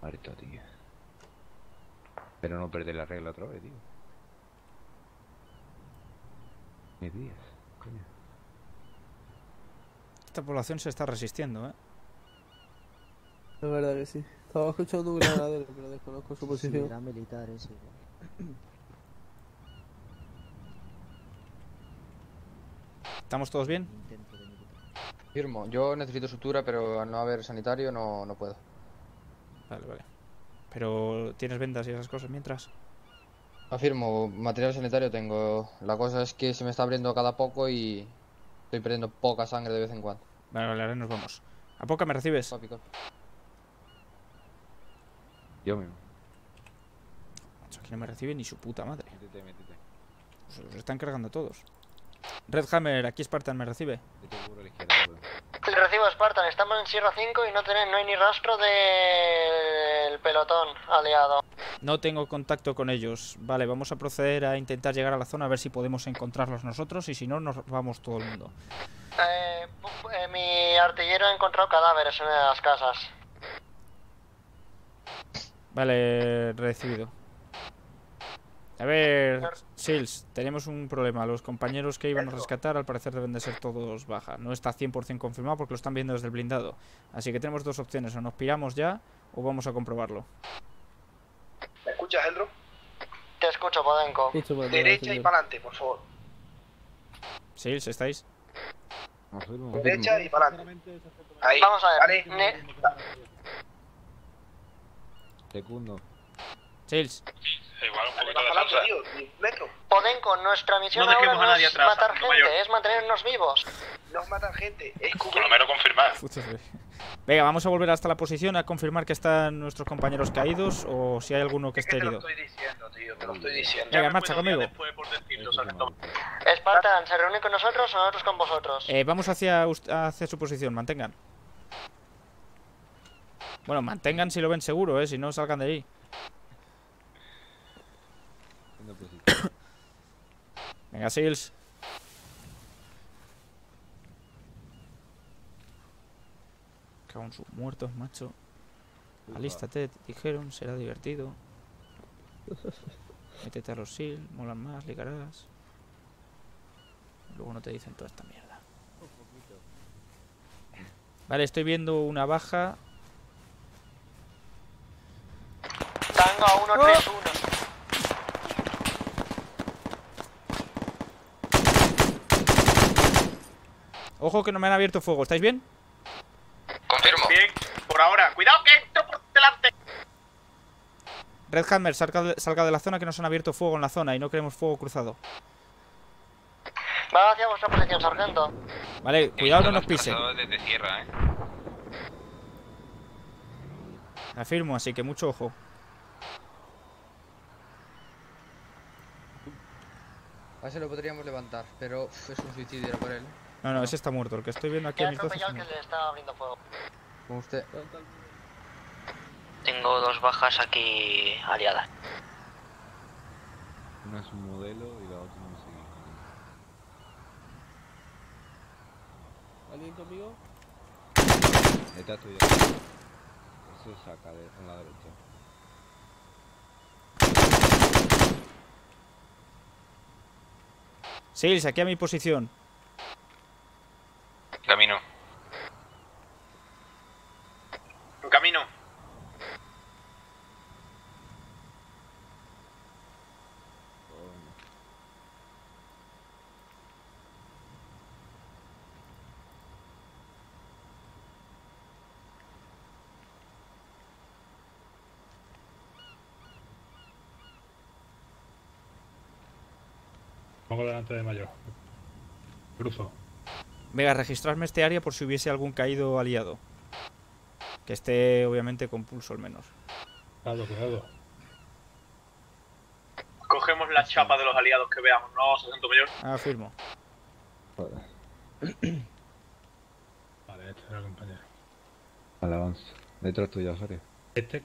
Marito, tío. Pero no perder la regla otra vez, tío. Mis días, coño. Esta población se está resistiendo, eh. Es verdad que sí. Estaba escuchando un granadero, pero desconozco su posición. Sí, era militar ese, ¿no? ¿Estamos todos bien? Firmo, yo necesito sutura, pero al no haber sanitario no, no puedo. Vale, vale. Pero ¿tienes vendas y esas cosas mientras? Afirmo, material sanitario tengo. La cosa es que se me está abriendo cada poco y estoy perdiendo poca sangre de vez en cuando. Vale, vale, ahora nos vamos. ¿A poca me recibes? Copy, copy. Yo mismo. Aquí no me recibe ni su puta madre. Métete, métete. Se los están cargando todos. Red Hammer, aquí Spartan me recibe. Te recibo, Spartan. Estamos en Sierra cinco y no, tenés, no hay ni rastro del pelotón aliado. No tengo contacto con ellos. Vale, vamos a proceder a intentar llegar a la zona a ver si podemos encontrarlos nosotros y si no, nos vamos todo el mundo. Eh, eh, mi artillero ha encontrado cadáveres en una de las casas. Vale, recibido. A ver, Shields, tenemos un problema. Los compañeros que iban a rescatar al parecer deben de ser todos baja. No está cien por cien confirmado porque lo están viendo desde el blindado. Así que tenemos dos opciones, o nos piramos ya o vamos a comprobarlo. ¿Me escuchas, Eldro? Te escucho, Podenco. Derecha y para adelante, por favor. Shields, ¿estáis? Derecha y para adelante. Ahí. Vamos a ver. Vale. Segundo. Shields. Igual un poquito de salsa. Podenco, nuestra misión no ahora no es atrás, matar gente, mayor. Es mantenernos vivos. No matan gente, es Colomero confirmar. Venga, vamos a volver hasta la posición a confirmar que están nuestros compañeros caídos o si hay alguno que esté herido. Te lo estoy diciendo, tío, te lo estoy diciendo. Venga, marcha conmigo. Spartan, ¿se reúne con nosotros o nosotros con vosotros? Eh, vamos hacia, hacia su posición, mantengan. Bueno, mantengan si lo ven seguro, eh, si no salgan de ahí. Venga, Shields. Cago en sus muertos, macho. Alístate, te dijeron, será divertido. Métete a los Shields, molan más, ligarás. Luego no te dicen toda esta mierda. Vale, estoy viendo una baja. Tango a uno tres uno. Ojo que no me han abierto fuego, ¿estáis bien? Confirmo. Bien, por ahora. Cuidado que entro por delante. Red Hammer, salga de, salga de la zona que nos han abierto fuego en la zona y no queremos fuego cruzado. Va hacia vuestra posición, sargento. Vale, cuidado no nos pisen. Desde tierra, ¿eh? Afirmo, así que mucho ojo. A ver si lo podríamos levantar, pero es un suicidio por él. No, no, ese está muerto, el que estoy viendo aquí a mis dos. Con usted. Tengo dos bajas aquí aliadas. Una es un modelo y la otra no sé. ¿Alguien conmigo? Está tuya. Eso saca de, en la derecha. Sí, saqué a mi posición. Camino. Camino. Pongo delante de mayor. Cruzo. Venga, registrarme este área por si hubiese algún caído aliado. Que esté, obviamente, con pulso al menos. Cuidado, cuidado. Cogemos la chapa de los aliados que veamos, ¿no, sargento mayor? Afirmo. Vale, vale, este era el compañero. Al avance. Detrás tuya, Jorge. Este.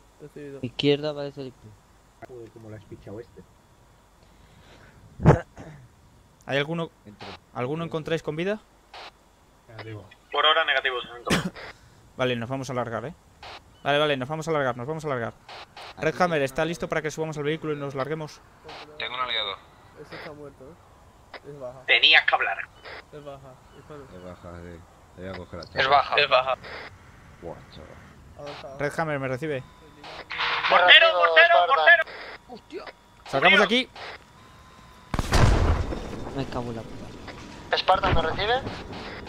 Izquierda va a salir. Joder, como la has pichado este. ¿Hay alguno? ¿Alguno encontráis con vida? Negativo. Por ahora negativo. Vale, nos vamos a largar, eh. Vale, vale, nos vamos a largar, nos vamos a largar. Red Hammer, ¿está listo para que subamos al vehículo y nos larguemos? Tengo un aliado. Ese está muerto, eh. Es baja. Tenías que hablar. Es baja, es baja, sí. Te voy a coger a es baja, es baja. Buah, chaval. Red Hammer, ¿me recibe? ¡Mortero, mortero, mortero! ¡Hostia! ¡Sacamos de aquí! Me cago en la puta. Espartano, ¿me recibe?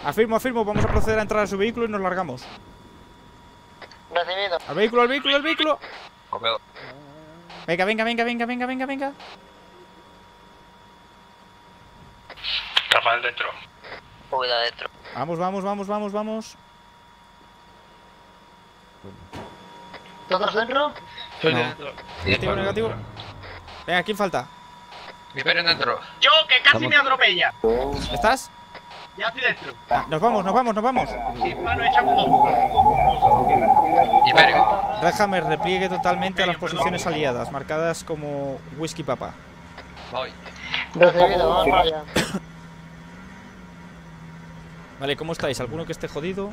Afirmo, afirmo, vamos a proceder a entrar a su vehículo y nos largamos. Recibido. Al vehículo, al vehículo, al vehículo. Copiado. Venga, venga, venga, venga, venga, venga, venga. Rafael dentro. Cuidado dentro. Vamos, vamos, vamos, vamos, vamos. ¿Todos dentro? Soy no. dentro. Negativo, negativo. Venga, ¿quién falta? Mi perro dentro. Yo, que casi Estamos. me atropella. ¿Estás? Ya estoy dentro. Nos vamos, nos vamos, nos vamos. Sí, mano, echa un Redhammer, repliegue totalmente a las posiciones aliadas, marcadas como whisky papa. Voy. Recibido, vamos para allá. Vale, ¿cómo estáis? ¿Alguno que esté jodido?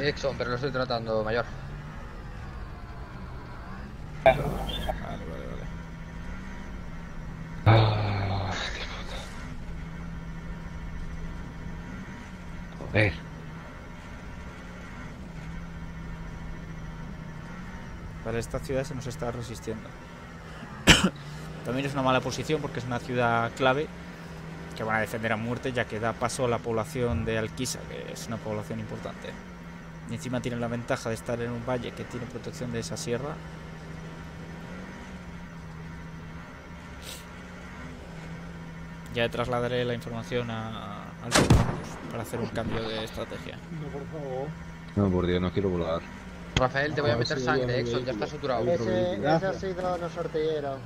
Exxon, pero lo estoy tratando, mayor. Vale, vale, vale. Ah, qué puta. Joder. Vale, esta ciudad se nos está resistiendo. También es una mala posición porque es una ciudad clave que van a defender a muerte, ya que da paso a la población de Alquisa, que es una población importante. Y encima tienen la ventaja de estar en un valle que tiene protección de esa sierra. Ya trasladaré la información a, a los para hacer un cambio de estrategia. No, por favor. No, por Dios, no quiero volar. Rafael, te voy a meter sangre, Exxon, ya está saturado. Ese, ese ha sido nuestro artillero.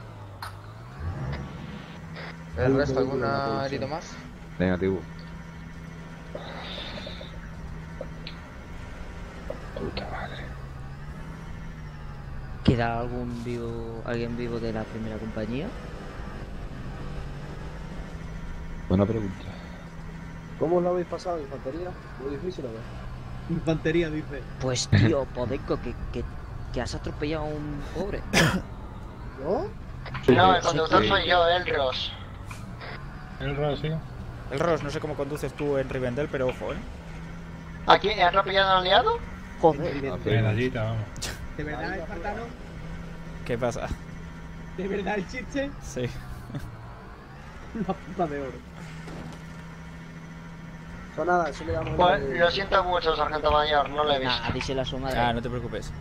¿El resto? ¿Algún herido más? Negativo. Puta madre. ¿Queda algún vivo, alguien vivo de la primera compañía? Buena pregunta. ¿Cómo lo habéis pasado, infantería? Muy difícil, ¿verdad? Infantería, dice. Pues tío, Podeco, que, que, que has atropellado a un pobre. ¿No? Sí, no, el conductor sí, soy yo, el Ross. El Ross, sí. El Ross, no sé cómo conduces tú en Rivendell, pero ojo, ¿eh? ¿A quién? ¿Has atropellado a un aliado? Joder. ¿De verdad, Espartano? ¿Qué pasa? ¿De verdad el chiste? Sí. Una puta de oro. Pues nada, si le damos... Pues, el... lo siento mucho, sargento mayor, no lo he visto. Ah, díselo a su madre. Ah, no te preocupes.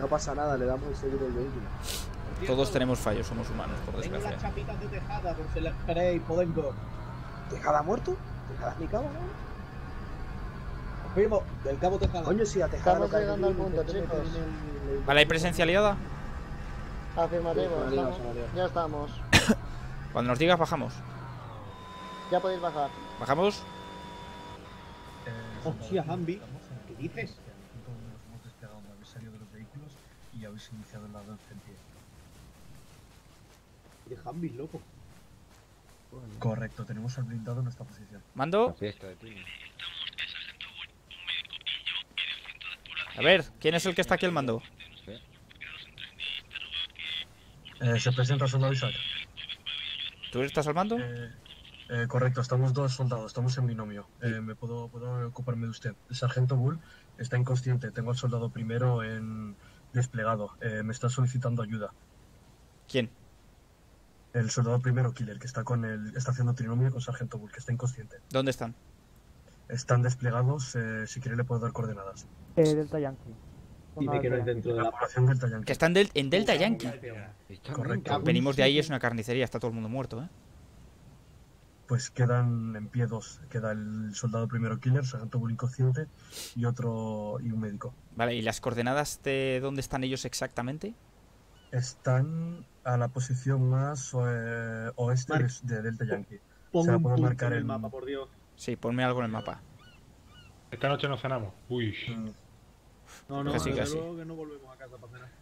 No pasa nada, le damos el seguro del vehículo. Todos tenemos fallos, somos humanos, por desgracia. Tengo las chapitas de Tejada, por si las queréis, Podenco. ¿Tejada muerto? ¿Tejada es mi cabo, no? Confirmo, del cabo Tejada. Coño, sí, a Tejada. Estamos llegando al punto, chicos. Vale, ¿hay presencia aliada? Afirmativo, ya estamos. Cuando nos digas, bajamos. Ya podéis bajar. ¿Bajamos? Hostia, Hambi, ¿qué dices? Y habéis iniciado el lado enfrente. De Hambi, loco. Bueno. Correcto, tenemos al blindado en nuestra posición. Mando. A ver, ¿quién es el que está aquí al mando? Eh, se presenta soldado Isaac. ¿Tú estás al mando? Eh, eh, correcto, estamos dos soldados, estamos en binomio. Eh, me puedo, puedo ocuparme de usted. El sargento Bull está inconsciente, tengo al soldado primero en... desplegado, eh, me está solicitando ayuda. ¿Quién? El soldado primero, Killer, que está con el, está haciendo trinomio con sargento Bull, que está inconsciente. ¿Dónde están? Están desplegados, eh, si quiere le puedo dar coordenadas. Eh, Delta Yankee. Dime que no es dentro de la población Delta Yankee. Que están del, en Delta Yankee. Correcto. Venimos de ahí, es una carnicería, está todo el mundo muerto, ¿eh? Pues quedan en pie dos, queda el soldado primero Killer, sargento Bull inconsciente y otro y un médico. Vale, ¿y las coordenadas de dónde están ellos exactamente? Están a la posición más eh, oeste Mar de Delta Yankee. Pon Se va a poder marcar en el mapa, por Dios. Sí, ponme algo en el mapa. Esta noche no cenamos. Uy. No, no, casi, casi. Que no volvemos a casa para cenar.